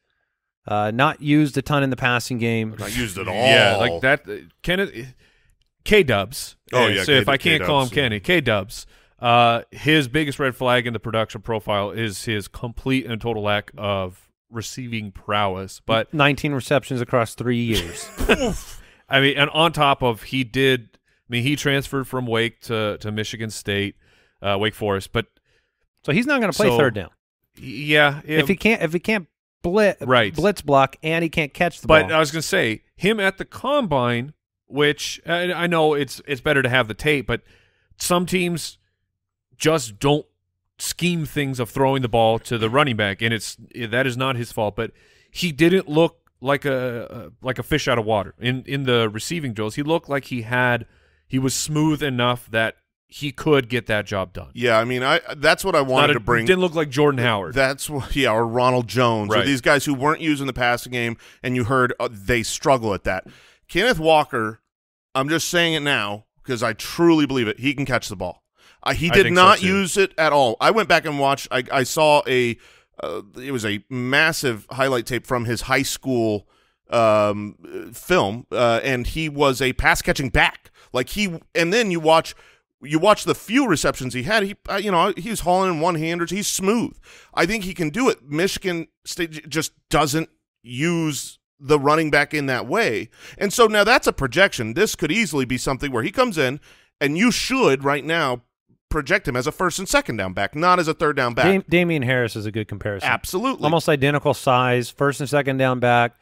uh, not used a ton in the passing game. Not used at all. Yeah, like that. Uh, Kenneth, K-Dubs. Oh, yeah. So K if I can't K call him Kenny, K-Dubs, uh, his biggest red flag in the production profile is his complete and total lack of receiving prowess. But nineteen receptions across three years. I mean, and on top of he did, I mean, he transferred from Wake to, to Michigan State, uh, Wake Forest. But so he's not going to play so, third down. Yeah, it, if he can't, if he can't blitz, right. blitz block, and he can't catch the but ball. But I was going to say him at the combine, which I, I know it's it's better to have the tape, but some teams just don't scheme things of throwing the ball to the running back, and it's that is not his fault. But he didn't look like a like a fish out of water in in the receiving drills. He looked like he had he was smooth enough that he could get that job done. Yeah, I mean, I that's what I wanted a, to bring. Didn't look like Jordan Howard. That's what, yeah, or Ronald Jones, right. or these guys who weren't using the passing game, and you heard uh, they struggle at that. Kenneth Walker, I'm just saying it now because I truly believe it. He can catch the ball. Uh, he did not so use it at all. I went back and watched. I, I saw a uh, it was a massive highlight tape from his high school um, film, uh, and he was a pass catching back. Like he, and then you watch. You watch the few receptions he had. He, you know, he was hauling in one-handers. He's smooth. I think he can do it. Michigan State just doesn't use the running back in that way. And so now that's a projection. This could easily be something where he comes in and you should right now project him as a first and second down back, not as a third down back. Dam Damian Harris is a good comparison. Absolutely. Almost identical size, first and second down back,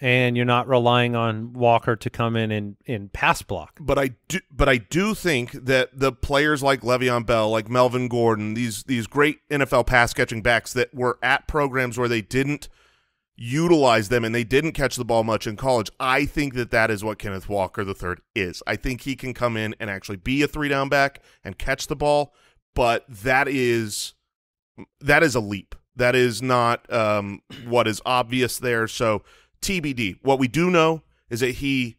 and you're not relying on Walker to come in and, and pass block. But I do but I do think that the players like Le'Veon Bell, like Melvin Gordon, these these great N F L pass catching backs that were at programs where they didn't utilize them and they didn't catch the ball much in college, I think that that is what Kenneth Walker the third is. I think he can come in and actually be a three-down back and catch the ball, but that is that is a leap. That is not um, what is obvious there, so T B D. What we do know is that he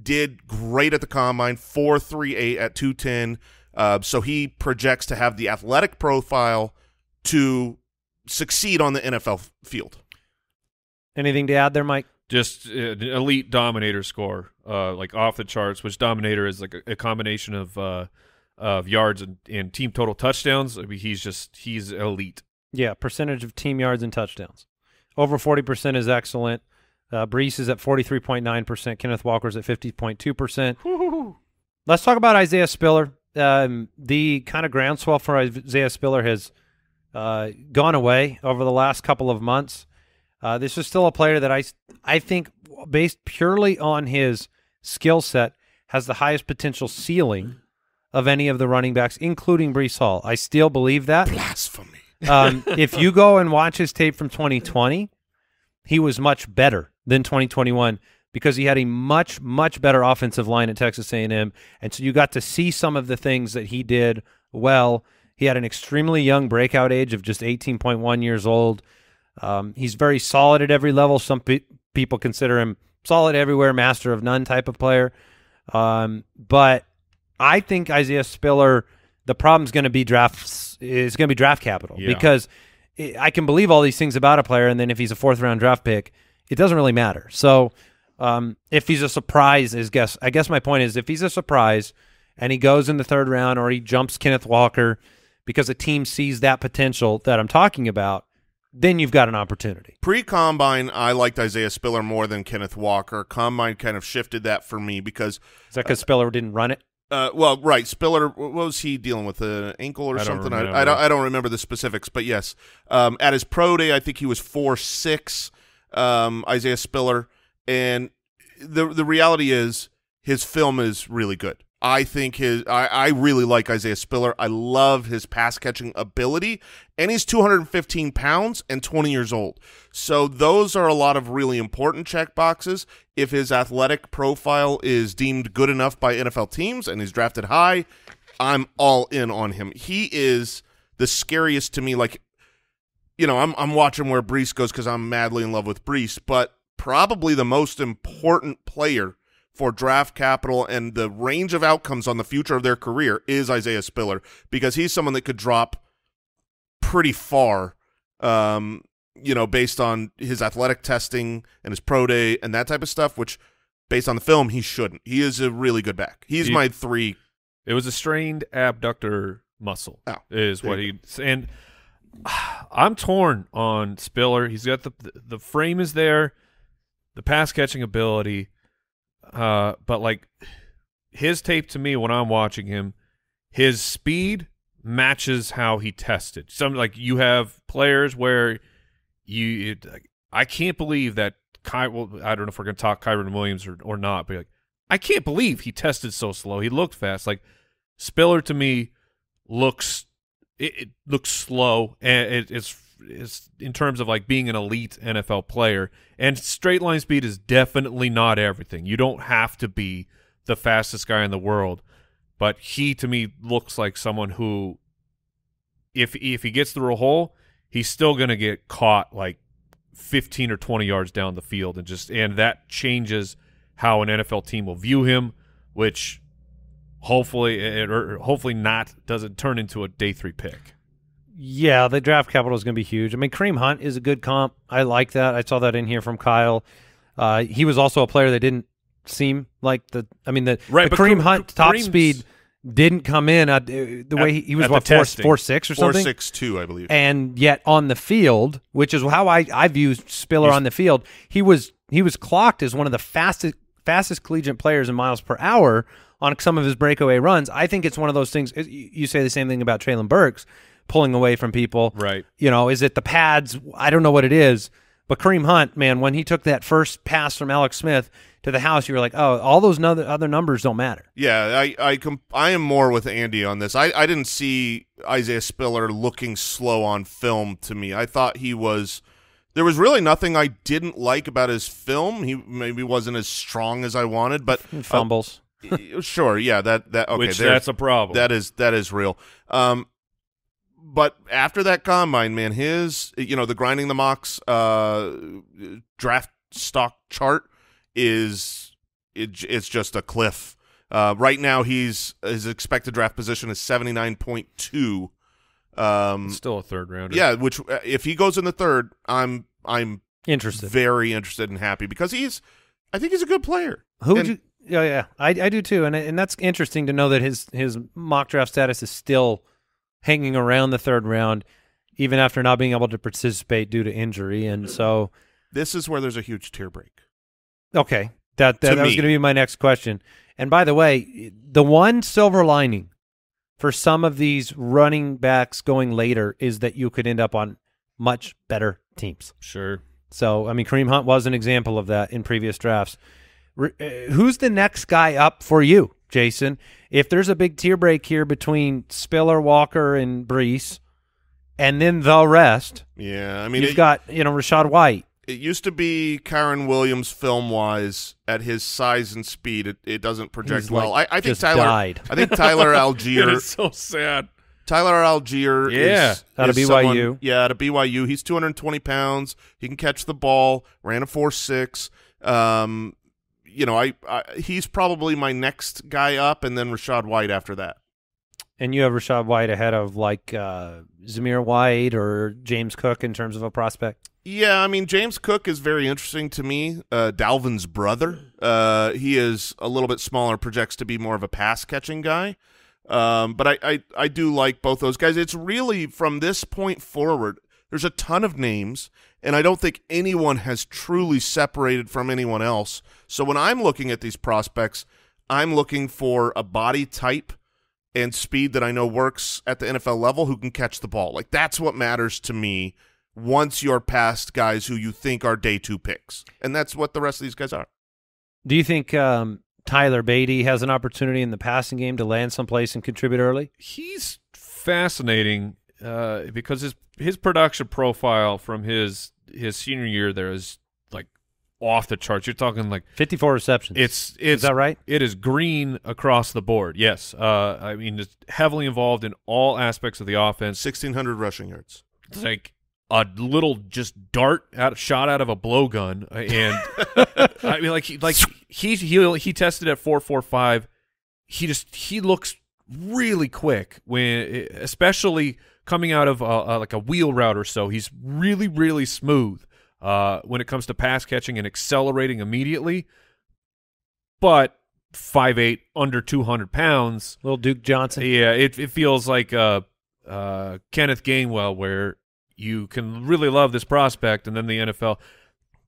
did great at the combine, four three eight at two ten, uh, so he projects to have the athletic profile to succeed on the N F L field. Anything to add there, Mike? Just an elite dominator score, uh, like off the charts, which dominator is like a, a combination of uh, of yards and, and team total touchdowns. I mean, he's just he's elite. Yeah, percentage of team yards and touchdowns. Over forty percent is excellent. Uh, Breece is at forty-three point nine percent. Kenneth Walker's at fifty point two percent. Let's talk about Isaiah Spiller. Um, the kind of groundswell for Isaiah Spiller has uh, gone away over the last couple of months. Uh, this is still a player that I, I think, based purely on his skill set, has the highest potential ceiling of any of the running backs, including Breece Hall. I still believe that. Blasphemy. Um, if you go and watch his tape from twenty twenty, he was much better than twenty twenty-one because he had a much, much better offensive line at Texas A and M, and so you got to see some of the things that he did well. He had an extremely young breakout age of just eighteen point one years old. Um, he's very solid at every level. Some pe people consider him solid everywhere, master of none type of player. Um, but I think Isaiah Spiller, the problem's going to be drafts is going to be draft capital yeah. because it, I can believe all these things about a player, and then if he's a fourth round draft pick, it doesn't really matter. So um, if he's a surprise, is guess I guess my point is if he's a surprise and he goes in the third round or he jumps Kenneth Walker because a team sees that potential that I'm talking about, then you've got an opportunity. Pre-combine, I liked Isaiah Spiller more than Kenneth Walker. Combine kind of shifted that for me because... Is that because uh, Spiller didn't run it? Uh, well, right. Spiller, what was he dealing with? An ankle or I something? Don't I, I, don't, I don't remember the specifics, but yes. Um, at his pro day, I think he was four six, um, Isaiah Spiller. And the the reality is his film is really good. I think his I, I really like Isaiah Spiller. I love his pass-catching ability, and he's two hundred fifteen pounds and twenty years old. So those are a lot of really important check boxes. If his athletic profile is deemed good enough by N F L teams and he's drafted high, I'm all in on him. He is the scariest to me. Like, you know, I'm, I'm watching where Breece goes because I'm madly in love with Breece, but probably the most important player for draft capital and the range of outcomes on the future of their career is Isaiah Spiller, because he's someone that could drop pretty far, um, you know, based on his athletic testing and his pro day and that type of stuff, which based on the film, he shouldn't. He is a really good back. He's he, my three. It was a strained abductor muscle oh, is what he, and I'm torn on Spiller. He's got the, the frame is there, the pass catching ability, Uh, but like his tape to me, when I'm watching him, his speed matches how he tested. Some like you have players where you, it, I can't believe that Ky. Well, I don't know if we're gonna talk Kyren Williams or or not, but like I can't believe he tested so slow. He looked fast. Like Spiller to me looks it, it looks slow, and it, it's it's in terms of like being an elite N F L player, and straight line speed is definitely not everything. You don't have to be the fastest guy in the world, but he to me looks like someone who if if he gets through a hole, he's still going to get caught like fifteen or twenty yards down the field, and just and that changes how an N F L team will view him, which hopefully it, or hopefully not doesn't turn into a day three pick. Yeah, the draft capital is going to be huge. I mean, Kareem Hunt is a good comp. I like that. I saw that in here from Kyle. Uh, he was also a player that didn't seem like the – I mean, the, right, the Kareem Hunt top Kareem's speed didn't come in at, uh, the at, way he, he was, what, four, four, six or something? four six two, I believe. And yet on the field, which is how I, I view Spiller He's, on the field, he was he was clocked as one of the fastest – fastest collegiate players in miles per hour on some of his breakaway runs. I think it's one of those things. You say the same thing about Traylon Burks pulling away from people. Right. You know, is it the pads? I don't know what it is. But Kareem Hunt, man, when he took that first pass from Alex Smith to the house, you were like, oh, all those other numbers don't matter. Yeah, I I, comp I am more with Andy on this. I, I didn't see Isaiah Spiller looking slow on film to me. I thought he was – there was really nothing I didn't like about his film. He maybe wasn't as strong as I wanted. But fumbles. Uh, sure, yeah. that that okay, Which that's a problem. That is, that is real. Um But after that combine, man, his, you know, the grinding the mocks uh, draft stock chart is, it, it's just a cliff. Uh, right now, he's, his expected draft position is seventy-nine point two. Um, still a third rounder. Yeah, which if he goes in the third, I'm I'm interested, very interested and happy because he's, I think he's a good player. Who would you? Yeah, yeah, I I do too, and and that's interesting to know that his his mock draft status is still hanging around the third round, even after not being able to participate due to injury. And so this is where there's a huge tear break. Okay. That, that, that was going to be my next question. And by the way, the one silver lining for some of these running backs going later is that you could end up on much better teams. Sure. So, I mean, Kareem Hunt was an example of that in previous drafts. Re uh, who's the next guy up for you, Jason? If there's a big tier break here between Spiller, Walker, and Breece, and then the rest, yeah, I mean, you've it, got you know Rashad White. It used to be Kyren Williams film wise at his size and speed. It it doesn't project He's well. Like I, I think Tyler. Died. I think Tyler Allgeier. It's so sad. Tyler Allgeier. Yeah, is, out of is B Y U. Someone, yeah, out of B Y U. He's two hundred twenty pounds. He can catch the ball. Ran a four six. Um, You know, I, I he's probably my next guy up, and then Rashad White after that. And you have Rashad White ahead of like uh, Zamir White or James Cook in terms of a prospect. Yeah, I mean James Cook is very interesting to me. Uh, Dalvin's brother. Uh, he is a little bit smaller, projects to be more of a pass catching guy. Um, but I, I I do like both those guys. It's really from this point forward. There's a ton of names, and I don't think anyone has truly separated from anyone else. So when I'm looking at these prospects, I'm looking for a body type and speed that I know works at the N F L level who can catch the ball. Like, that's what matters to me once you're past guys who you think are day two picks. And that's what the rest of these guys are. Do you think um, Tyler Beatty has an opportunity in the passing game to land someplace and contribute early? He's fascinating. Uh, because his his production profile from his his senior year there is like off the charts. You're talking like fifty-four receptions. It's, it's is that right? It is green across the board. Yes, uh, I mean it's heavily involved in all aspects of the offense. sixteen hundred rushing yards. It's like a little just dart out of, shot out of a blowgun, and I mean like he, like he he he tested at four four five. He just he looks really quick when especially. Coming out of uh, uh, like a wheel route or so, he's really, really smooth uh, when it comes to pass catching and accelerating immediately. But five eight, under two hundred pounds. Little Duke Johnson. Yeah, it, it feels like uh, uh, Kenneth Gainwell where you can really love this prospect and then the N F L.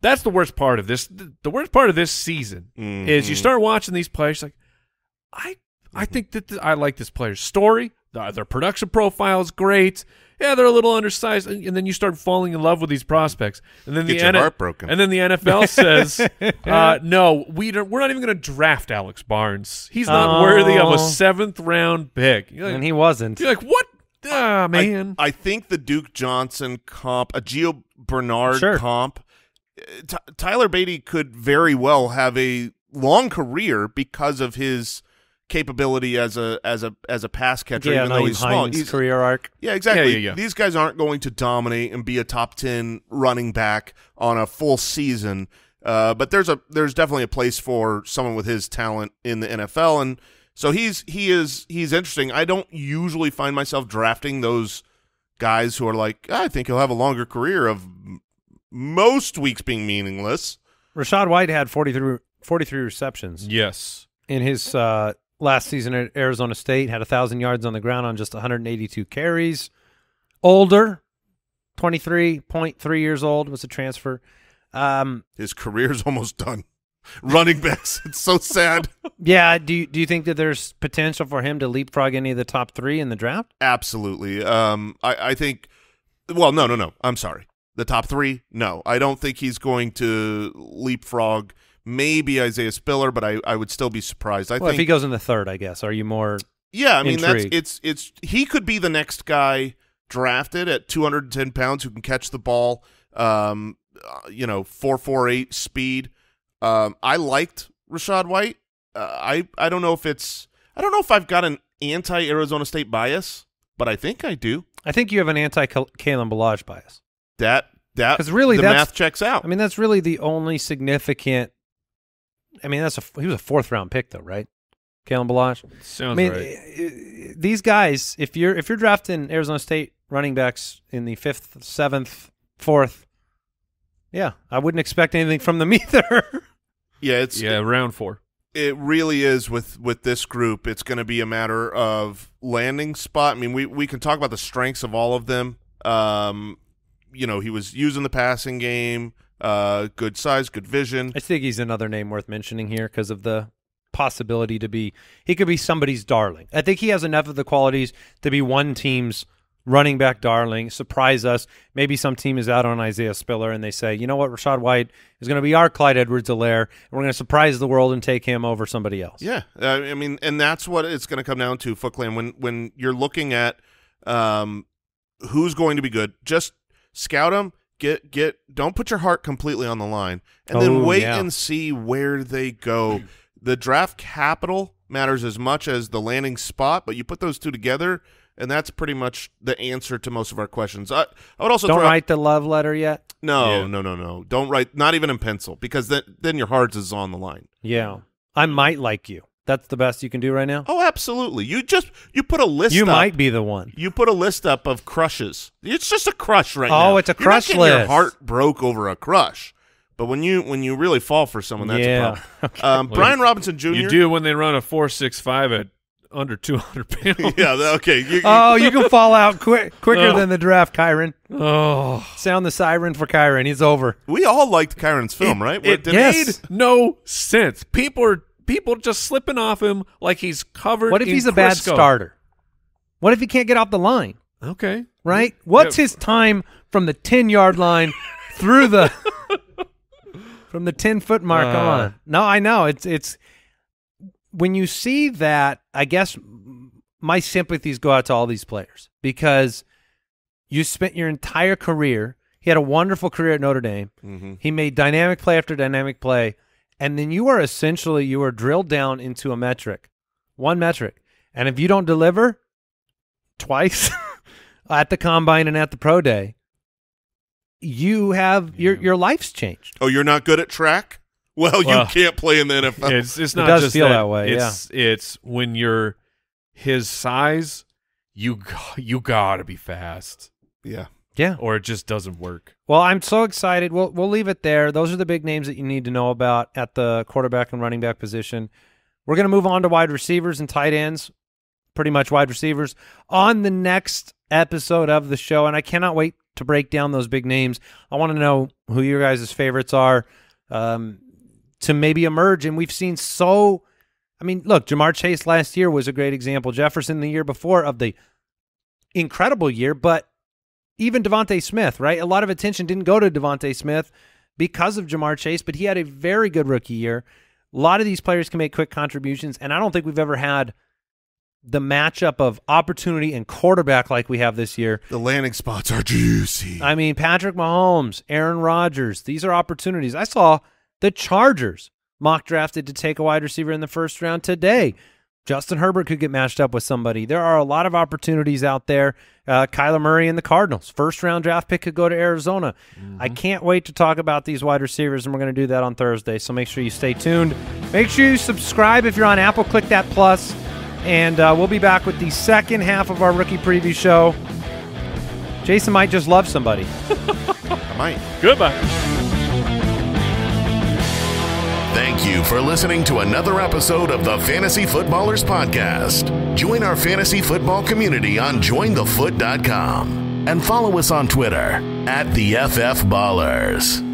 That's the worst part of this. The worst part of this season mm-hmm. is you start watching these players like, I, I think that th I like this player's story. Their production profile is great. Yeah, they're a little undersized, and, and then you start falling in love with these prospects. And then Get the your heart broken. And then the N F L says, uh, "No, we don't, we're not even going to draft Alex Barnes. He's not oh. worthy of a seventh round pick." Like, and he wasn't. You're like, "What, ah, man?" I, I think the Duke Johnson comp, a Gio Bernard sure. comp, T Tyler Beatty could very well have a long career because of his capability as a as a as a pass catcher, yeah, even though he's small. His career arc. Yeah, exactly. Yeah, yeah, yeah. These guys aren't going to dominate and be a top ten running back on a full season. Uh, but there's a there's definitely a place for someone with his talent in the N F L, and so he's he is he's interesting. I don't usually find myself drafting those guys who are like, I think he'll have a longer career of most weeks being meaningless. Rashad White had forty-three receptions. Yes, in his uh last season at Arizona State, had one thousand yards on the ground on just one hundred eighty-two carries. Older, twenty-three point three years old, was a transfer. Um, His career's almost done. running backs. It's so sad. Yeah. Do you, do you think that there's potential for him to leapfrog any of the top three in the draft? Absolutely. Um, I, I think – well, no, no, no. I'm sorry. The top three, no. I don't think he's going to leapfrog maybe Isaiah Spiller, but I, I would still be surprised. I well, think, if he goes in the third, I guess, are you more Yeah, I mean, intrigued? that's it's – it's he could be the next guy drafted at two hundred ten pounds who can catch the ball, um, you know, four four eight speed. Um, I liked Rashad White. Uh, I I don't know if it's I don't know if I've got an anti-Arizona State bias, but I think I do. I think you have an anti-Kalen Ballage bias. That that because really the math checks out. I mean, that's really the only significant. I mean, that's a he was a fourth round pick though, right? Kalen Ballage. Sounds I mean, right. It, it, these guys, if you're if you're drafting Arizona State running backs in the fifth, seventh, fourth, yeah, I wouldn't expect anything from them either. Yeah, it's yeah, it, round four. It really is with with this group. It's going to be a matter of landing spot. I mean, we we can talk about the strengths of all of them. Um, you know, he was using the passing game, uh, good size, good vision. I think he's another name worth mentioning here because of the possibility to be he could be somebody's darling. I think he has enough of the qualities to be one team's running back darling, surprise us. Maybe some team is out on Isaiah Spiller and they say, you know what, Rashad White is going to be our Clyde Edwards-Helaire, and we're going to surprise the world and take him over somebody else. Yeah, I mean, and that's what it's going to come down to, Footclan. When, when you're looking at um, who's going to be good, just scout them, get, get, don't put your heart completely on the line, and oh, then wait yeah. and see where they go. The draft capital matters as much as the landing spot, but you put those two together, and that's pretty much the answer to most of our questions. I, I would also don't throw write out, the love letter yet. No, yeah. no, no, no. Don't write, not even in pencil, because then then your heart is on the line. Yeah, I might like you. That's the best you can do right now. Oh, absolutely. You just you put a list. You up. might be the one. You put a list up of crushes. It's just a crush right oh, now. Oh, it's a You're crush not getting list. Your heart broke over a crush. But when you when you really fall for someone, that's yeah. a problem. Um, well, Brian Robinson Junior You do when they run a four six five at. Under two hundred pounds. Yeah, okay. You, you. Oh, you can fall out quick, quicker oh. than the draft, Kyren. Oh. Sound the siren for Kyren. He's over. We all liked Kyren's film, it, right? It, it yes. made no sense. People are people just slipping off him like he's covered What if in he's a Crisco. bad starter? What if he can't get off the line? Okay. Right? What's yeah. his time from the ten-yard line through the – from the ten-foot mark uh. on? No, I know. It's it's – When you see that, I guess my sympathies go out to all these players because you spent your entire career. He had a wonderful career at Notre Dame. Mm-hmm. He made dynamic play after dynamic play, and then you are essentially you are drilled down into a metric, one metric. And if you don't deliver twice at the combine and at the pro day, you have yeah. your your life's changed. Oh, you're not good at track? Well, well, you can't play in the N F L. It's, it's not it does just feel that, that way. It's, yeah. it's when you're his size, you you gotta be fast. Yeah, yeah. Or it just doesn't work. Well, I'm so excited. We'll we'll leave it there. Those are the big names that you need to know about at the quarterback and running back position. We're gonna move on to wide receivers and tight ends. Pretty much wide receivers on the next episode of the show, and I cannot wait to break down those big names. I want to know who your guys' favorites are. Um, to maybe emerge, and we've seen so – I mean, look, Jamar Chase last year was a great example. Jefferson the year before of the incredible year, but even Devontae Smith, right? A lot of attention didn't go to Devontae Smith because of Jamar Chase, but he had a very good rookie year. A lot of these players can make quick contributions, and I don't think we've ever had the matchup of opportunity and quarterback like we have this year. The landing spots are juicy. I mean, Patrick Mahomes, Aaron Rodgers, these are opportunities. I saw – the Chargers mock drafted to take a wide receiver in the first round today. Justin Herbert could get matched up with somebody. There are a lot of opportunities out there. Uh, Kyler Murray and the Cardinals. First round draft pick could go to Arizona. Mm-hmm. I can't wait to talk about these wide receivers, and we're going to do that on Thursday. So make sure you stay tuned. Make sure you subscribe if you're on Apple. Click that plus. And uh, we'll be back with the second half of our rookie preview show. Jason might just love somebody. I might. Goodbye. Thank you for listening to another episode of the Fantasy Footballers Podcast. Join our fantasy football community on join the foot dot com and follow us on Twitter at the F F Ballers.